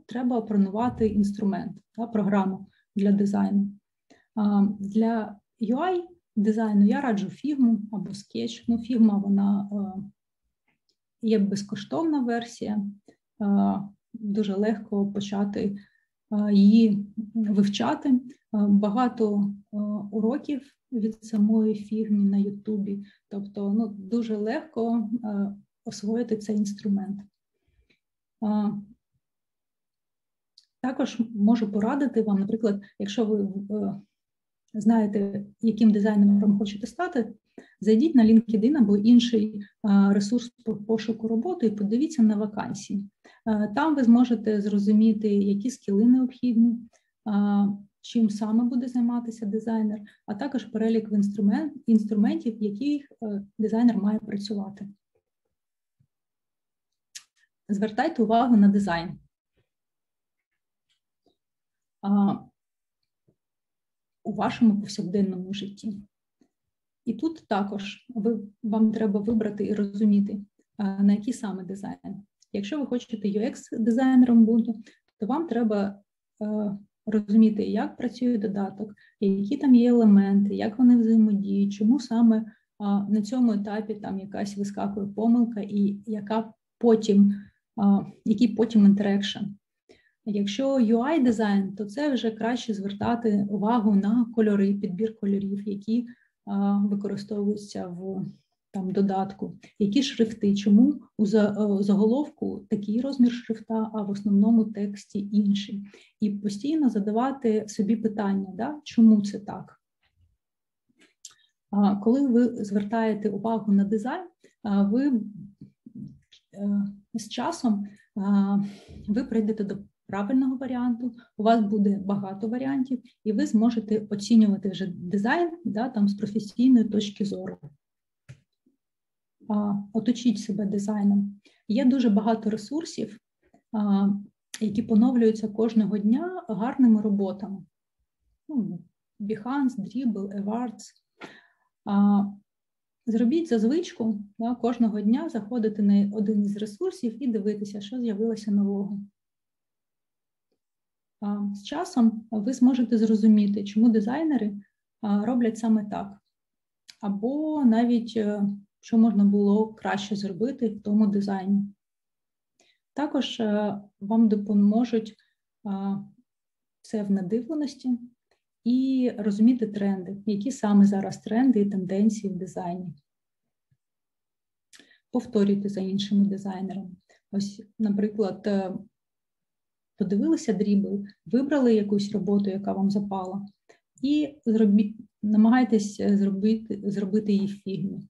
Треба опанувати інструмент, програму для дизайну. Для UI-дизайну я раджу Figma або Sketch. Figma, вона є безкоштовна версія, дуже легко почати її вивчати. Багато уроків від самої Figma на YouTube, тобто дуже легко освоїти цей інструмент. Також можу порадити вам, наприклад, якщо ви знаєте, яким дизайнером хочете стати, зайдіть на LinkedIn або інший ресурс по пошуку роботи і подивіться на вакансії. Там ви зможете зрозуміти, які скіли необхідні, чим саме буде займатися дизайнер, а також перелік інструментів, яких дизайнер має працювати. Звертайте увагу на дизайн. У вашому повсякденному житті. І тут також вам треба вибрати і розуміти, на який саме дизайн. Якщо ви хочете UX-дизайнером бути, то вам треба розуміти, як працює додаток, які там є елементи, як вони взаємодіють, чому саме на цьому етапі там якась вискакує помилка і який потім інтерекшн. Якщо UI-дизайн, то це вже краще звертати увагу на кольори, підбір кольорів, які використовуються в там, додатку, які шрифти, чому у заголовку такий розмір шрифта, а в основному тексті інший. І постійно задавати собі питання, да, чому це так. Коли ви звертаєте увагу на дизайн, ви з часом ви прийдете до правильного варіанту, у вас буде багато варіантів, і ви зможете оцінювати вже дизайн, да, там, з професійної точки зору. Оточіть себе дизайном. Є дуже багато ресурсів, які поновлюються кожного дня гарними роботами. Ну, Behance, Dribble, Awards. Зробіть за звичку, да, кожного дня заходити на один із ресурсів і дивитися, що з'явилося нового. З часом ви зможете зрозуміти, чому дизайнери роблять саме так. Або навіть, що можна було краще зробити в тому дизайні. Також вам допоможуть це в надивленості і розуміти тренди, які саме зараз тренди і тенденції в дизайні. Повторюйте за іншими дизайнерами. Ось, наприклад, подивилися Dribble, вибрали якусь роботу, яка вам запала, і намагайтесь зробити її в Figma.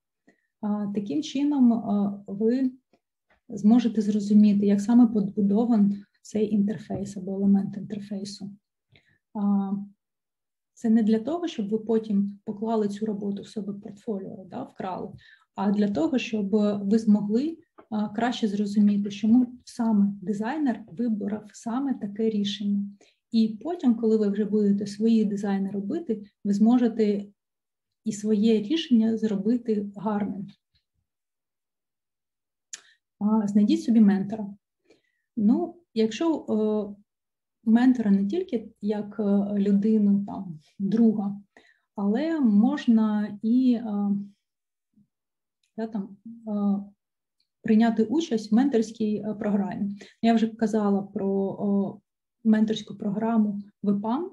Таким чином ви зможете зрозуміти, як саме побудован цей інтерфейс або елемент інтерфейсу. Це не для того, щоб ви потім поклали цю роботу в себе в портфоліо, да, вкрали, а для того, щоб ви змогли краще зрозуміти, чому саме дизайнер вибрав саме таке рішення. І потім, коли ви вже будете свої дизайни робити, ви зможете і своє рішення зробити гарним. Знайдіть собі ментора. Ну, якщо ментора не тільки як людину, там, друга, але можна і прийняти участь в менторській програмі. Я вже казала про менторську програму в EPAM.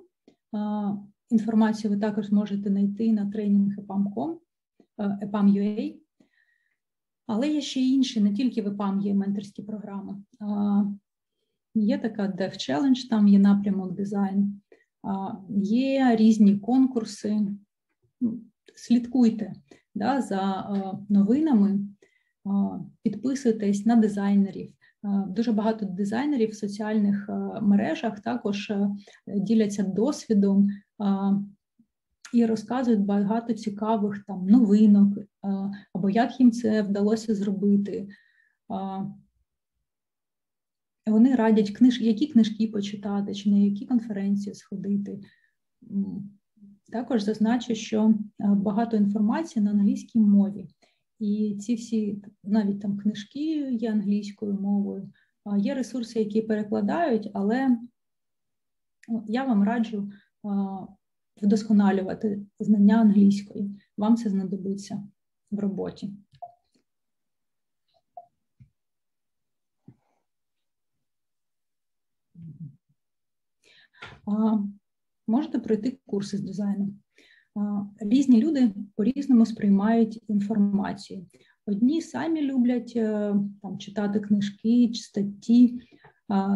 Інформацію ви також можете знайти на trainings.epam.ua. Але є ще й інші, не тільки в EPAM є менторські програми. Є така Dev Challenge, там є напрямок дизайн, є різні конкурси. Слідкуйте, да, за новинами, підписуйтесь на дизайнерів. Дуже багато дизайнерів в соціальних мережах також діляться досвідом і розказують багато цікавих там новинок, або як їм це вдалося зробити. Вони радять, які книжки почитати, чи на які конференції сходити. Також зазначу, що багато інформації на англійській мові. І ці всі, навіть там книжки є англійською мовою, є ресурси, які перекладають, але я вам раджу вдосконалювати знання англійської. Вам це знадобиться в роботі. Можете пройти курси з дизайну. Різні люди по-різному сприймають інформацію. Одні самі люблять там, читати книжки, статті,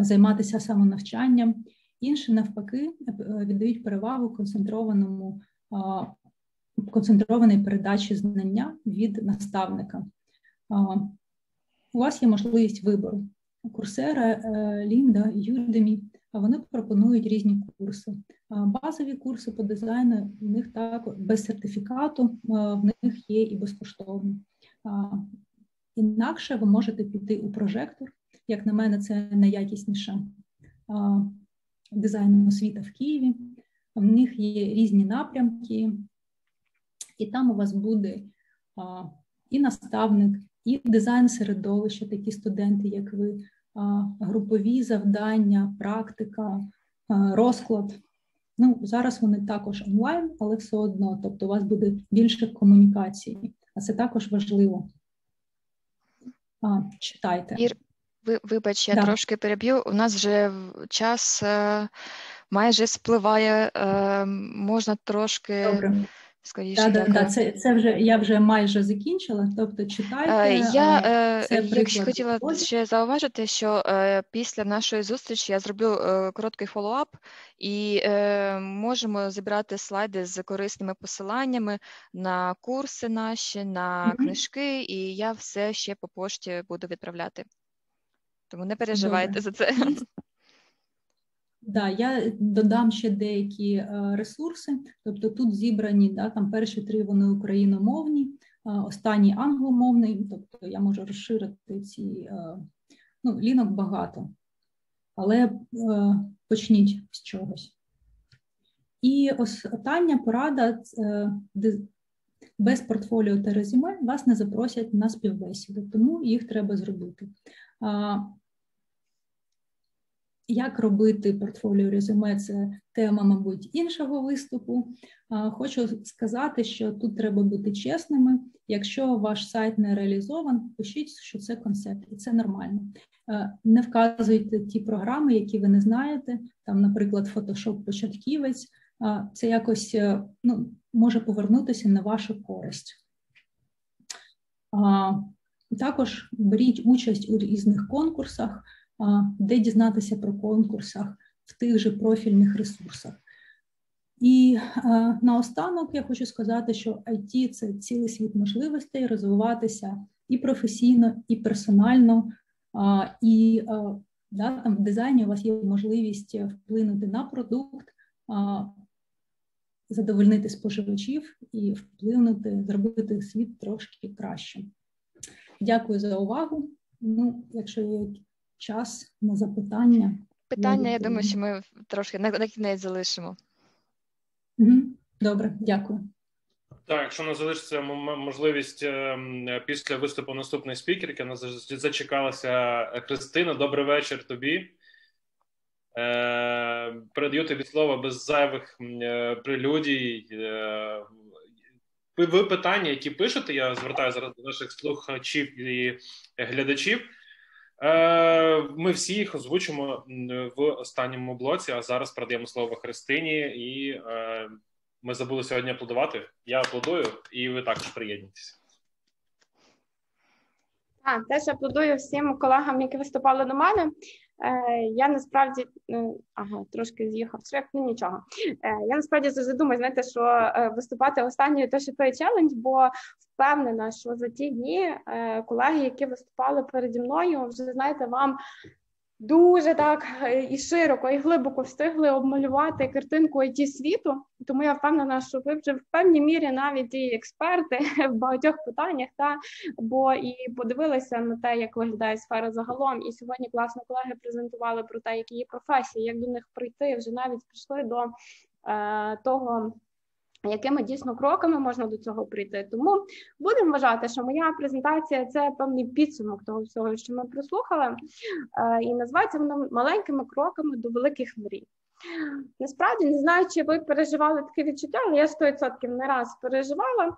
займатися самонавчанням. Інші, навпаки, віддають перевагу концентрованій передачі знання від наставника. У вас є можливість вибору. Coursera, Linda, Udemy – вони пропонують різні курси. Базові курси по дизайну в них також без сертифікату, в них є і безкоштовні. Інакше ви можете піти у Projector. Як на мене, це найякісніша дизайн освіта в Києві. В них є різні напрямки, і там у вас буде і наставник, і дизайн-середовище, такі студенти, як ви, групові завдання, практика, розклад. Ну, зараз вони також онлайн, але все одно, тобто у вас буде більше комунікації, а це також важливо. Читайте. Вибач, я трошки переб'ю. У нас вже час майже спливає. Можна трошки... Добре. Скоріше, це вже я вже майже закінчила. Тобто, читайте. Я хотіла ще зауважити, що після нашої зустрічі я зроблю короткий фоллоуап і можемо зібрати слайди з корисними посиланнями на курси наші, на книжки, і я все ще по пошті буду відправляти. Тому не переживайте за це. Да, я додам ще деякі ресурси, тобто тут зібрані, там перші три вони україномовні, останній англомовний, тобто я можу розширити ці, лінок багато, але почніть з чогось. І остання порада, без портфоліо та резюме вас не запросять на співбесіду, тому їх треба зробити. Як робити портфоліо-резюме – це тема, мабуть, іншого виступу. Хочу сказати, що тут треба бути чесними. Якщо ваш сайт не реалізован, пишіть, що це концепт, і це нормально. Не вказуйте ті програми, які ви не знаєте, там, наприклад, Photoshop-початківець. Це якось може повернутися на вашу користь. Також беріть участь у різних конкурсах, де дізнатися про конкурсах в тих же профільних ресурсах. І наостанок я хочу сказати, що IT – це цілий світ можливостей розвиватися і професійно, і персонально, і в дизайні у вас є можливість вплинути на продукт, задовольнити споживачів і вплинути, зробити світ трошки кращим. Дякую за увагу. Якщо є час на запитання. Питання, я думаю, що ми трошки на кінець залишимо. Добре, дякую. Так, якщо у нас залишиться можливість після виступу наступної спікерки, у нас зачекалася Христина. Добрий вечір тобі. Передаю тобі слово без зайвих прелюдій. Ви питання, які пишете, я звертаю зараз до наших слухачів і глядачів, ми всі їх озвучимо в останньому блоці, а зараз передаємо слово Христині, і ми забули сьогодні аплодувати. Я аплодую, і ви також приєднуйтесь. Теж аплодую всім колегам, які виступали до мене. Я насправді, трошки з'їхав шрифт, нічого. Я насправді задумаю, знаєте, що виступати останньою теж той челендж, бо впевнена, що за ті дні колеги, які виступали переді мною, вже, знаєте, вам дуже так і широко, і глибоко встигли обмалювати картинку IT-світу, тому я впевнена, що ви вже в певній мірі навіть і експерти в багатьох питаннях, бо і подивилися на те, як виглядає сфера загалом, і сьогодні класно колеги презентували про те, які є професії, як до них прийти, вже навіть прийшли до того, якими дійсно кроками можна до цього прийти. Тому будемо вважати, що моя презентація – це певний підсумок того всього, що ми прослухали, і називається вона «Маленькими кроками до великих мрій». Насправді, не знаю, чи ви переживали таке відчуття, але я 100% не раз переживала,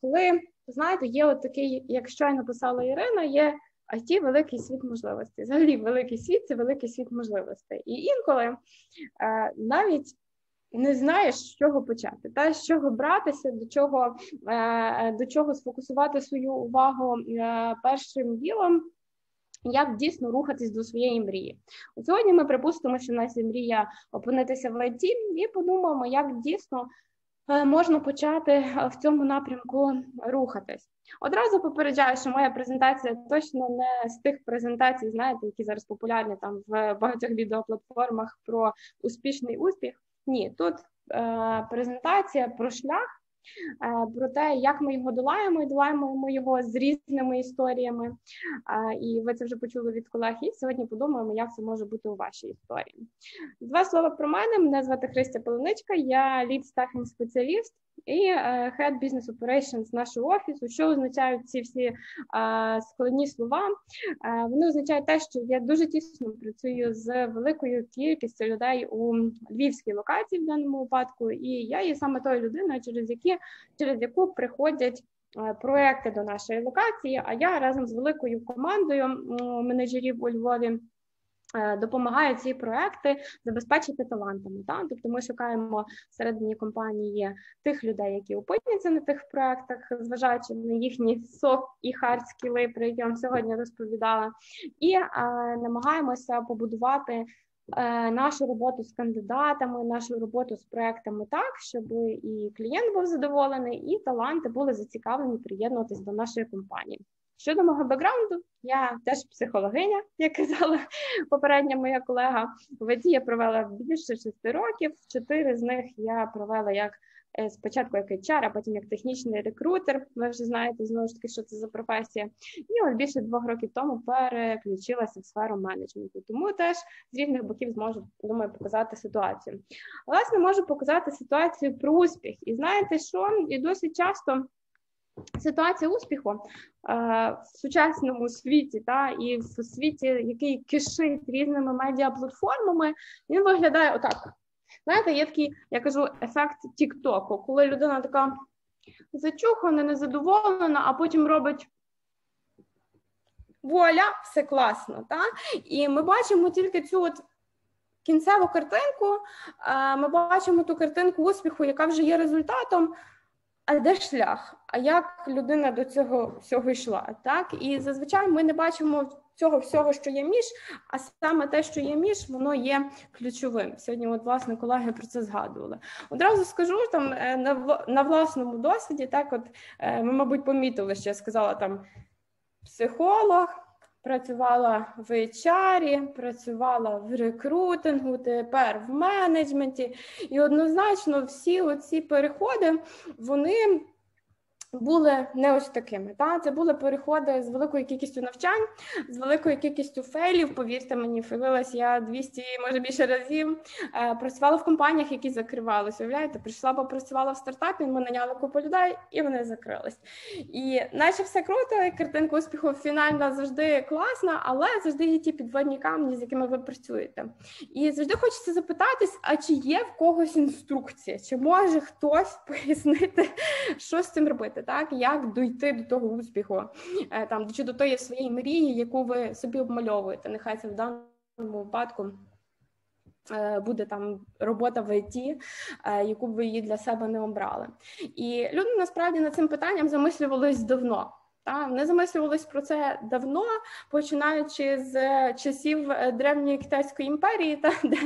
коли, знаєте, є от такий, як щойно писала Ірина, є IT – великий світ можливостей. Взагалі, великий світ – це великий світ можливостей. І інколи навіть не знаєш, з чого почати, з чого братися, до чого сфокусувати свою увагу першим ділом, як дійсно рухатись до своєї мрії. От сьогодні ми припустимо, що в нас є мрія опинитися в IT, і подумаємо, як дійсно можна почати в цьому напрямку рухатись. Одразу попереджаю, що моя презентація точно не з тих презентацій, знаєте, які зараз популярні там в багатьох відеоплатформах про успішний успіх. Ні, тут презентація про шлях, про те, як ми його долаємо, і долаємо ми його з різними історіями. І ви це вже почули від колег, і сьогодні подумаємо, як це може бути у вашій історії. Два слова про мене. Мене звати Христина Пеленичка, я лід-стафінг-спеціаліст і Head Business Operations нашого офісу. Що означають ці всі складні слова? Вони означають те, що я дуже тісно працюю з великою кількістю людей у львівській локації в даному випадку, і я є саме тою людиною, через яку приходять проекти до нашої локації, а я разом з великою командою менеджерів у Львові допомагає ці проекти забезпечити талантами. Так? Тобто ми шукаємо всередині компанії тих людей, які опиняться на тих проектах, зважаючи на їхні soft і hard скіли, про які я вам сьогодні розповідала, і намагаємося побудувати нашу роботу з кандидатами, нашу роботу з проектами так, щоб і клієнт був задоволений, і таланти були зацікавлені приєднуватись до нашої компанії. Щодо мого бекграунду, я теж психологиня, як казала попередня моя колега. В ІТ я провела більше 6 років, 4 з них я провела як спочатку як HR, а потім як технічний рекрутер. Ви вже знаєте, знову ж таки, що це за професія. І от більше 2 років тому переключилася в сферу менеджменту. Тому теж з різних боків зможу, думаю, показати ситуацію. Власне, можу показати ситуацію про успіх. І знаєте що? І досить часто ситуація успіху в сучасному світі і в світі, який кишить різними медіаплатформами, він виглядає отак. Знаєте, є такий, я кажу, ефект тік-току, коли людина така зачухана, незадоволена, а потім робить вуаля, все класно. Та? І ми бачимо тільки цю от кінцеву картинку, ми бачимо ту картинку успіху, яка вже є результатом. А де шлях? А як людина до цього всього йшла? Так? І зазвичай ми не бачимо цього всього, що є між, а саме те, що є між, воно є ключовим. Сьогодні, от, власне, колеги про це згадували. Одразу скажу, там, на власному досвіді, так, от, ми, мабуть, помітили, що я сказала, там, психолог, працювала в HR, працювала в рекрутингу, тепер в менеджменті. І однозначно всі оці переходи, вони були не ось такими. Та? Це були переходи з великою кількістю навчань, з великою кількістю фейлів. Повірте мені, фейлилась я 200, може більше разів. Працювала в компаніях, які закривалися. Уявляєте, прийшла, попрацювала в стартапі, ми наняли купу людей, і вони закрились. І наче все круто, і картинка успіху фінальна завжди класна, але завжди є ті підводні камні, з якими ви працюєте. І завжди хочеться запитатись, а чи є в когось інструкція? Чи може хтось пояснити, що з цим робити? Так, як дійти до того успіху, там, чи до тої своєї мрії, яку ви собі обмальовуєте. Нехай це в даному випадку буде там робота в ІТ, яку б ви її для себе не обрали. І люди насправді над цим питанням замислювались давно. Та, вони замислювалися про це давно, починаючи з часів древньої Китайської імперії, та, де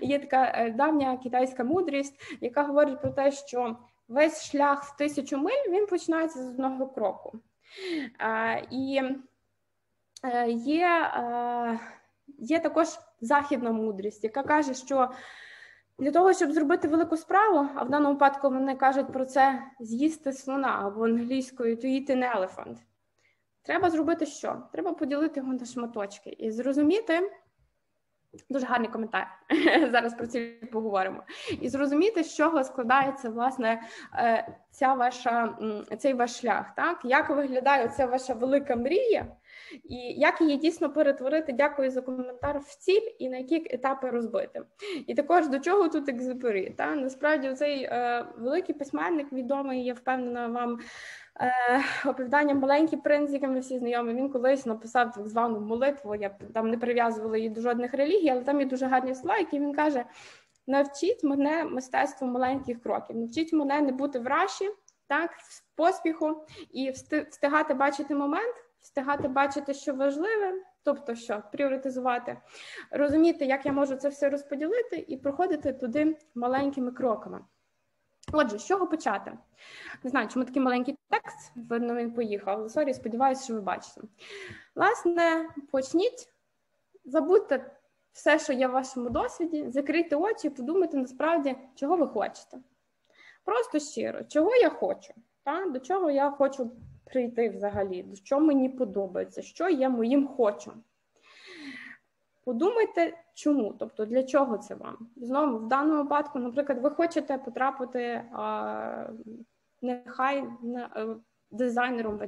є така давня китайська мудрість, яка говорить про те, що весь шлях в 1000 миль, він починається з одного кроку. І є також західна мудрість, яка каже, що для того, щоб зробити велику справу, а в даному випадку вони кажуть про це з'їсти слона, або англійською to eat an elephant, треба зробити що? Треба поділити його на шматочки і зрозуміти, дуже гарний коментар, зараз про це поговоримо, і зрозуміти, з чого складається, власне, цей ваш шлях, так? Як виглядає ця ваша велика мрія, і як її дійсно перетворити, дякую за коментар, в ціль, і на які етапи розбити. І також до чого тут екзюпері, так? Насправді, цей великий письменник, відомий, я впевнена вам, оповідання «Маленький принц», з яким ми всі знайомі, він колись написав так звану молитву, я там не прив'язувала її до жодних релігій, але там є дуже гарні слова, які він каже: навчіть мене мистецтву маленьких кроків, навчіть мене не бути в раші, так, в поспіху, і встигати бачити момент, встигати бачити, що важливе, тобто що, пріоритизувати, розуміти, як я можу це все розподілити, і проходити туди маленькими кроками. Отже, з чого почати? Не знаю, чому такий маленький текст, видно, він поїхав. Сорі, сподіваюся, що ви бачите. Власне, почніть, забудьте все, що є в вашому досвіді, закрийте очі і подумайте насправді, чого ви хочете. Просто щиро, чого я хочу, та? До чого я хочу прийти взагалі, до чого мені подобається, що я моїм хочу. Подумайте, чому, тобто для чого це вам. Знову, в даному випадку, наприклад, ви хочете потрапити дизайнером,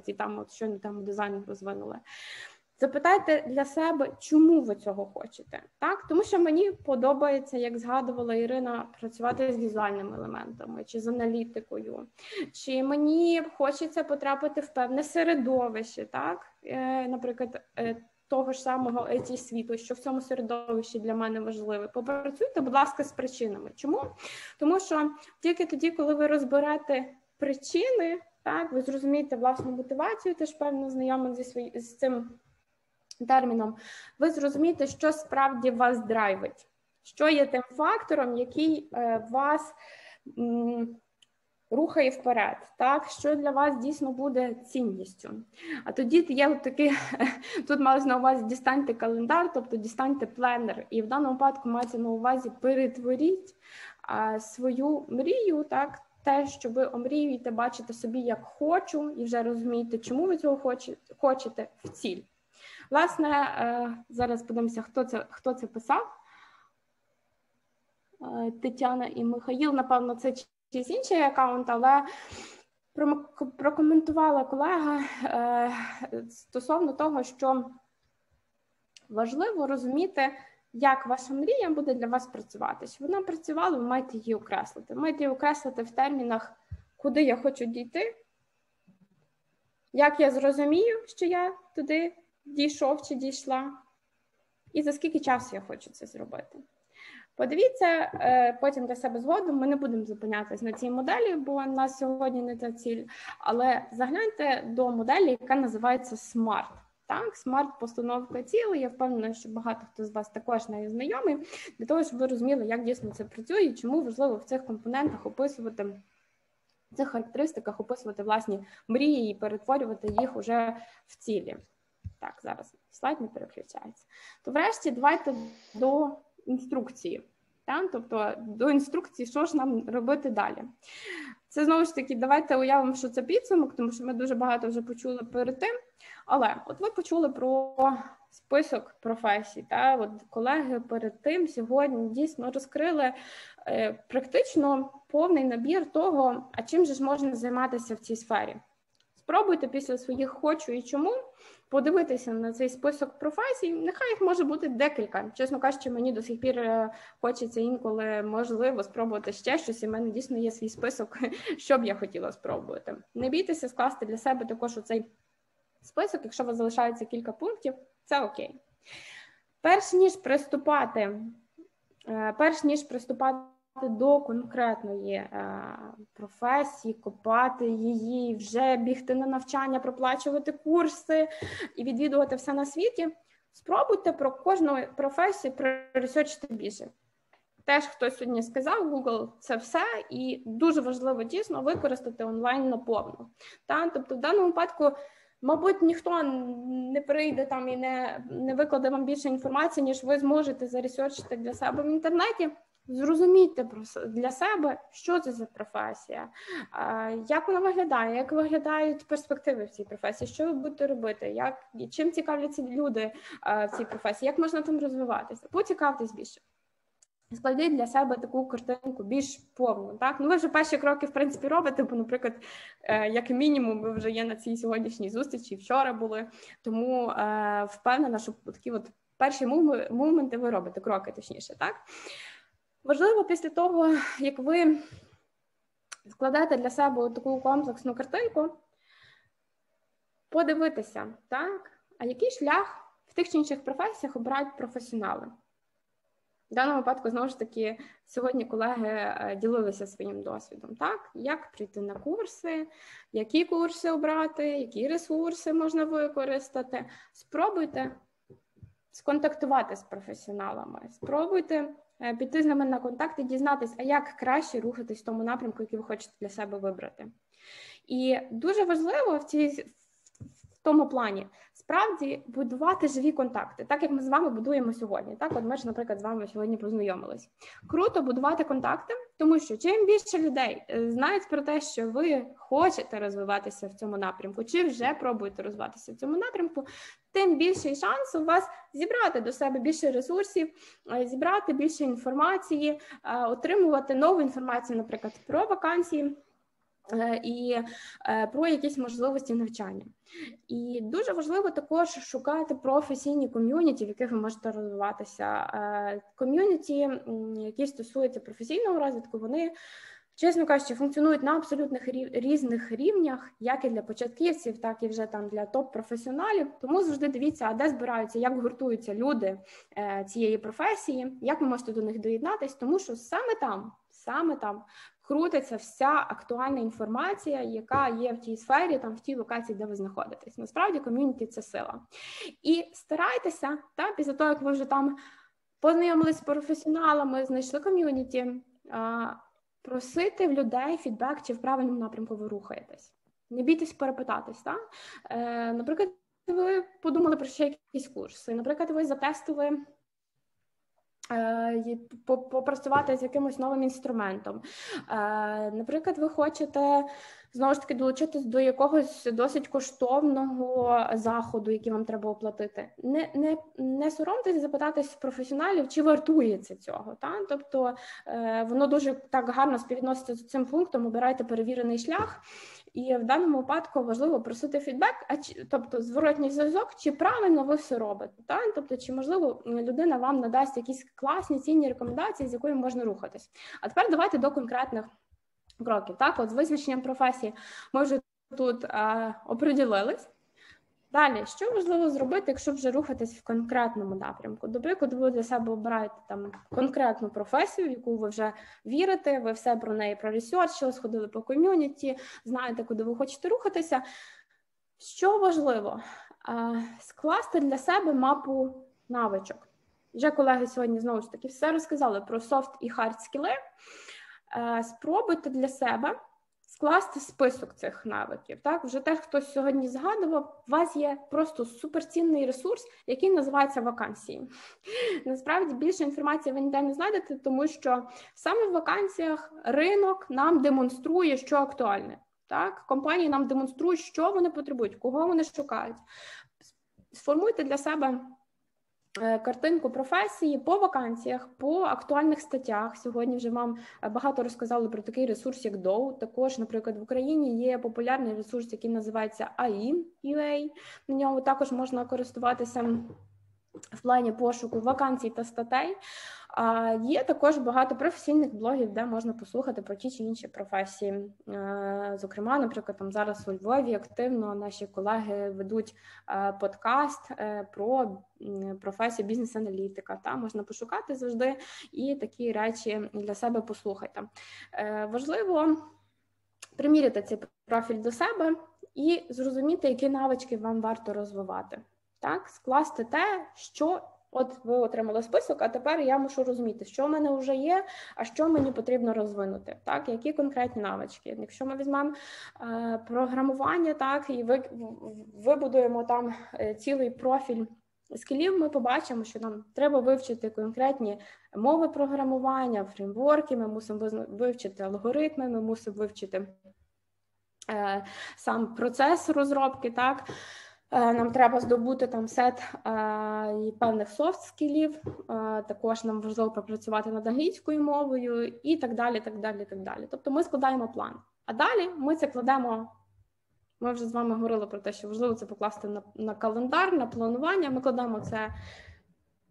що там дизайн розвинули. Запитайте для себе, чому ви цього хочете. Так? Тому що мені подобається, як згадувала Ірина, працювати з візуальними елементами, чи з аналітикою, чи мені хочеться потрапити в певне середовище, так? Наприклад, того ж самого IT-світу, що в цьому середовищі для мене важливе. Попрацюйте, будь ласка, з причинами. Чому? Тому що тільки тоді, коли ви розберете причини, так, ви зрозумієте власну мотивацію, теж певно знайомий з цим терміном, ви зрозумієте, що справді вас драйвить, що є тим фактором, який вас рухає вперед, так, що для вас дійсно буде цінністю. А тоді є такі, тут мали на увазі дістаньте календар, тобто дістаньте пленер, і в даному випадку мається на увазі перетворіть свою мрію, так, те, що ви омріюєте, бачите собі як хочу, і вже розумієте, чому ви цього хочете, в ціль. Власне, зараз подивимося, хто це писав. Тетяна і Михаїл, напевно, це чийсь інший аккаунт, але прокоментувала колега стосовно того, що важливо розуміти, як ваша мрія буде для вас працювати. Щоб вона працювала, ви маєте її окреслити. Ви маєте її окреслити в термінах, куди я хочу дійти, як я зрозумію, що я туди дійшов чи дійшла, і за скільки часу я хочу це зробити. Подивіться, потім для себе згодом, ми не будемо зупинятися на цій моделі, бо у нас сьогодні не та ціль, але загляньте до моделі, яка називається SMART. Так, смарт-постановка цілей, я впевнена, що багато хто з вас також нею знайомий, для того, щоб ви розуміли, як дійсно це працює і чому важливо в цих компонентах описувати, в цих характеристиках описувати власні мрії і перетворювати їх уже в цілі. Так, зараз слайд не переключається. То врешті давайте до інструкції. Так? Тобто до інструкції, що ж нам робити далі. Це знову ж таки, давайте уявимо, що це підсумок, тому що ми дуже багато вже почули перед тим. Але от ви почули про список професій. Та? От колеги перед тим сьогодні дійсно розкрили практично повний набір того, а чим же ж можна займатися в цій сфері. Спробуйте після своїх «хочу» і «чому» подивитися на цей список професій. Нехай їх може бути декілька. Чесно кажучи, мені до сих пір хочеться інколи, можливо, спробувати ще щось, і в мене дійсно є свій список, що б я хотіла спробувати. Не бійтеся скласти для себе також оцей список, якщо у вас залишається кілька пунктів, це окей. Перш ніж приступати до конкретної професії, копати її, вже бігти на навчання, проплачувати курси і відвідувати все на світі, спробуйте про кожну професію проресерчити більше. Теж хтось сьогодні сказав, Google – це все, і дуже важливо дійсно використати онлайн наповну. Тобто в даному випадку, мабуть, ніхто не прийде там і не викладе вам більше інформації, ніж ви зможете заресерчити для себе в інтернеті. Зрозумійте для себе, що це за професія, як вона виглядає, як виглядають перспективи в цій професії, що ви будете робити, чим цікавляться люди в цій професії, як можна там розвиватися. Поцікавтесь більше. Складіть для себе таку картинку більш повну. Так? Ну, ви вже перші кроки, в принципі, робите, бо, наприклад, як мінімум, ви вже є на цій сьогоднішній зустрічі, вчора були, тому впевнена, що такі от перші моменти ви робите, кроки точніше, так? Важливо після того, як ви складете для себе таку комплексну картинку, подивитися, так? А який шлях в тих чи інших професіях обирають професіонали. В даному випадку, знову ж таки, сьогодні колеги ділилися своїм досвідом, так? Як прийти на курси, які курси обрати, які ресурси можна використати. Спробуйте сконтактувати з професіоналами, спробуйте піти з ними на контакт і дізнатись, а як краще рухатись в тому напрямку, який ви хочете для себе вибрати. І дуже важливо в тому плані, справді, будувати живі контакти, так як ми з вами будуємо сьогодні. Так, от ми ж, наприклад, з вами сьогодні познайомились. Круто будувати контакти, тому що чим більше людей знають про те, що ви хочете розвиватися в цьому напрямку, чи вже пробуєте розвиватися в цьому напрямку, тим більший шанс у вас зібрати до себе більше ресурсів, зібрати більше інформації, отримувати нову інформацію, наприклад, про вакансії, і про якісь можливості навчання. І дуже важливо також шукати професійні ком'юніті, в яких ви можете розвиватися. Ком'юніті, які стосуються професійного розвитку, вони, чесно кажучи, функціонують на абсолютно різних рівнях, як і для початківців, так і вже там для топ-професіоналів. Тому завжди дивіться, а де збираються, як гуртуються люди цієї професії, як ви можете до них доєднатись, тому що саме там крутиться вся актуальна інформація, яка є в тій сфері, там, в тій локації, де ви знаходитесь. Насправді, ком'юніті – це сила. І старайтеся, та, після того, як ви вже там познайомились з професіоналами, знайшли ком'юніті, просити в людей фідбек, чи в правильному напрямку ви рухаєтесь. Не бійтесь перепитатись. Та? Наприклад, ви подумали про ще якісь курси, наприклад, ви затестували попрацювати з якимось новим інструментом. Наприклад, ви хочете, знову ж таки, долучитись до якогось досить коштовного заходу, який вам треба оплатити. Не соромтесь запитатись професіоналів, чи вартується цього. Та? Тобто, воно дуже так гарно співвідноситься з цим пунктом, обирайте перевірений шлях. І в даному випадку важливо просити фідбек, тобто зворотній зв'язок, чи правильно ви все робите. Та? Тобто, чи, можливо, людина вам надасть якісь класні, цінні рекомендації, з якою можна рухатись. А тепер давайте до конкретних кроків. Так, от з визначенням професії ми вже тут оприділились. Далі, що важливо зробити, якщо вже рухатись в конкретному напрямку? До прикладу, ви для себе обираєте там конкретну професію, в яку ви вже вірите, ви все про неї проресерчили, сходили по ком'юніті, знаєте, куди ви хочете рухатися. Що важливо? Скласти для себе мапу навичок. Вже колеги сьогодні, знову ж таки, все розказали про софт і хард скіли. Спробуйте для себе скласти список цих навиків. Так? Вже теж хтось сьогодні згадував, у вас є просто суперцінний ресурс, який називається вакансії. Насправді, більше інформації ви ніде не знайдете, тому що саме в вакансіях ринок нам демонструє, що актуальне. Так? Компанії нам демонструють, що вони потребують, кого вони шукають. Сформуйте для себе картинку професії по вакансіях, по актуальних статтях. Сьогодні вже вам багато розказали про такий ресурс, як DOU. Також, наприклад, в Україні є популярний ресурс, який називається AI.ua. На ньому також можна користуватися в плані пошуку вакансій та статей. Є також багато професійних блогів, де можна послухати про ті чи інші професії. Зокрема, наприклад, там зараз у Львові активно наші колеги ведуть подкаст про професію бізнес-аналітика. Там можна пошукати завжди і такі речі для себе послухайте. Важливо приміряти цей профіль до себе і зрозуміти, які навички вам варто розвивати. Так, скласти те, що от ви отримали список, а тепер я мушу розуміти, що в мене вже є, а що мені потрібно розвинути, так, які конкретні навички. Якщо ми візьмемо програмування, так, і вибудуємо там цілий профіль скілів, ми побачимо, що нам треба вивчити конкретні мови програмування, фреймворки, ми мусимо вивчити алгоритми, ми мусимо вивчити сам процес розробки, так. Нам треба здобути там сет і певних софт-скілів, також нам важливо попрацювати над англійською мовою і так далі. Тобто ми складаємо план. А далі ми це кладемо, ми вже з вами говорили про те, що важливо це покласти на календар, на планування, ми кладемо це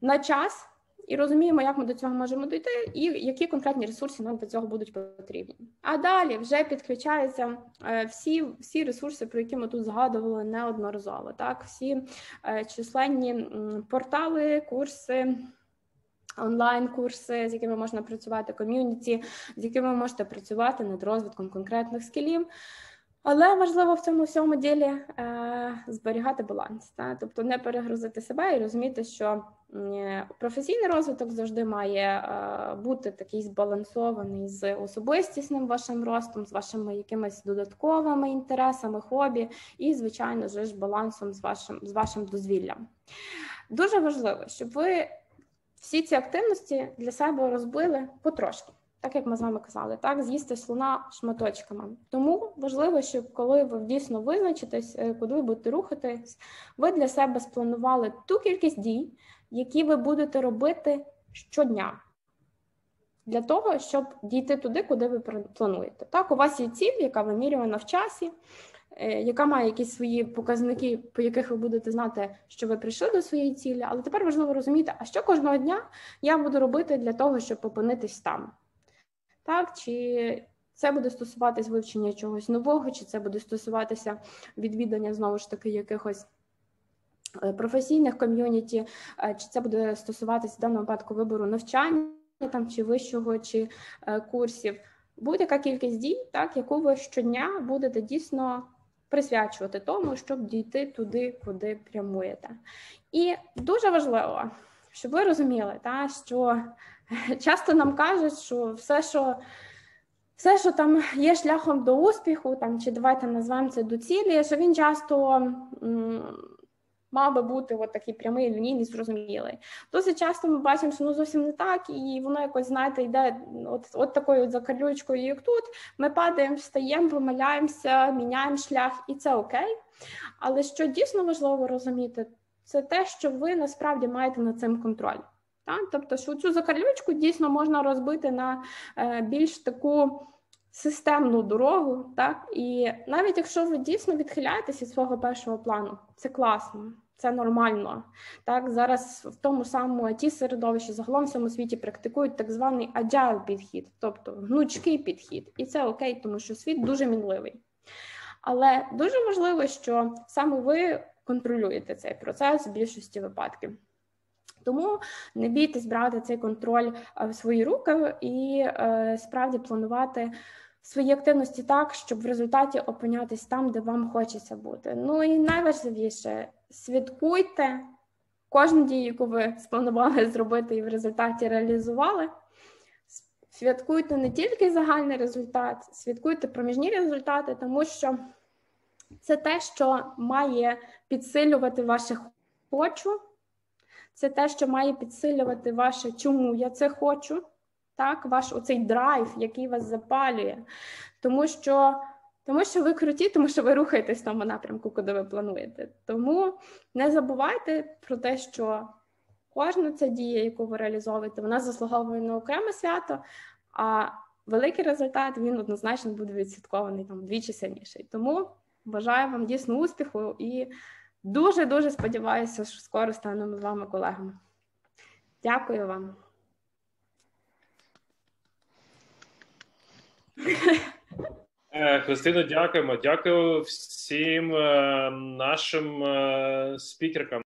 на час і розуміємо, як ми до цього можемо дійти і які конкретні ресурси нам для цього будуть потрібні. А далі вже підключаються всі ресурси, про які ми тут згадували неодноразово. Так? Всі численні портали, курси, онлайн-курси, з якими можна працювати, ком'юніті, з якими ви можете працювати над розвитком конкретних скілів. Але важливо в цьому всьому ділі зберігати баланс, так? Тобто не перегрузити себе і розуміти, що професійний розвиток завжди має бути такий збалансований з особистісним вашим ростом, з вашими якимись додатковими інтересами, хобі і, звичайно ж, балансом з вашим дозвіллям. Дуже важливо, щоб ви всі ці активності для себе розбили потрошки. Так, як ми з вами казали, так, з'їсти слона шматочками. Тому важливо, щоб коли ви дійсно визначитесь, куди ви будете рухатись, ви для себе спланували ту кількість дій, які ви будете робити щодня, для того, щоб дійти туди, куди ви плануєте. Так, у вас є ціль, яка вимірювана в часі, яка має якісь свої показники, по яких ви будете знати, що ви прийшли до своєї цілі, але тепер важливо розуміти, а що кожного дня я буду робити для того, щоб опинитись там. Так, чи це буде стосуватись вивчення чогось нового, чи це буде стосуватися відвідання, знову ж таки, якихось професійних ком'юніті, чи це буде стосуватися в даному випадку вибору навчання, там, чи вищого, чи курсів. Будь-яка кількість дій, так, яку ви щодня будете дійсно присвячувати тому, щоб дійти туди, куди прямуєте. І дуже важливо, щоб ви розуміли, та, що часто нам кажуть, що все, що там є шляхом до успіху, там, чи давайте назвемо це до цілі, що він часто мав би бути от такий прямий, лінійний, зрозумілий. Досить часто ми бачимо, що ну, зовсім не так, і воно якось, знаєте, йде от такою от закарлючкою, як тут. Ми падаємо, встаємо, помиляємося, міняємо шлях, і це окей. Але що дійсно важливо розуміти, це те, що ви насправді маєте над цим контроль. Так? Тобто, що цю закарлючку дійсно можна розбити на більш таку системну дорогу. Так? І навіть якщо ви дійсно відхиляєтесь від свого першого плану, це класно, це нормально. Так? Зараз в тому самому IT-середовищі, загалом в цьому світі практикують так званий agile підхід, тобто гнучкий підхід. І це окей, тому що світ дуже мінливий. Але дуже важливо, що саме ви контролюєте цей процес в більшості випадків. Тому не бійтесь брати цей контроль в свої руки і справді планувати свої активності так, щоб в результаті опинятись там, де вам хочеться бути. Ну і найважливіше, святкуйте кожну дію, яку ви спланували зробити і в результаті реалізували. Святкуйте не тільки загальний результат, святкуйте проміжні результати, тому що це те, що має підсилювати ваше «хочу», це те, що має підсилювати ваше «чому я це хочу», так? Ваш оцей драйв, який вас запалює, тому що ви круті, тому що ви рухаєтесь в тому напрямку, куди ви плануєте. Тому не забувайте про те, що кожна ця дія, яку ви реалізовуєте, вона заслуговує на окреме свято, а великий результат, він однозначно буде відсвяткований там вдвічі сильніший. Тому бажаю вам дійсно успіху і дуже-дуже сподіваюся, що скоро станемо з вами колегами. Дякую вам. Христино, дякуємо. Дякую всім нашим спікеркам.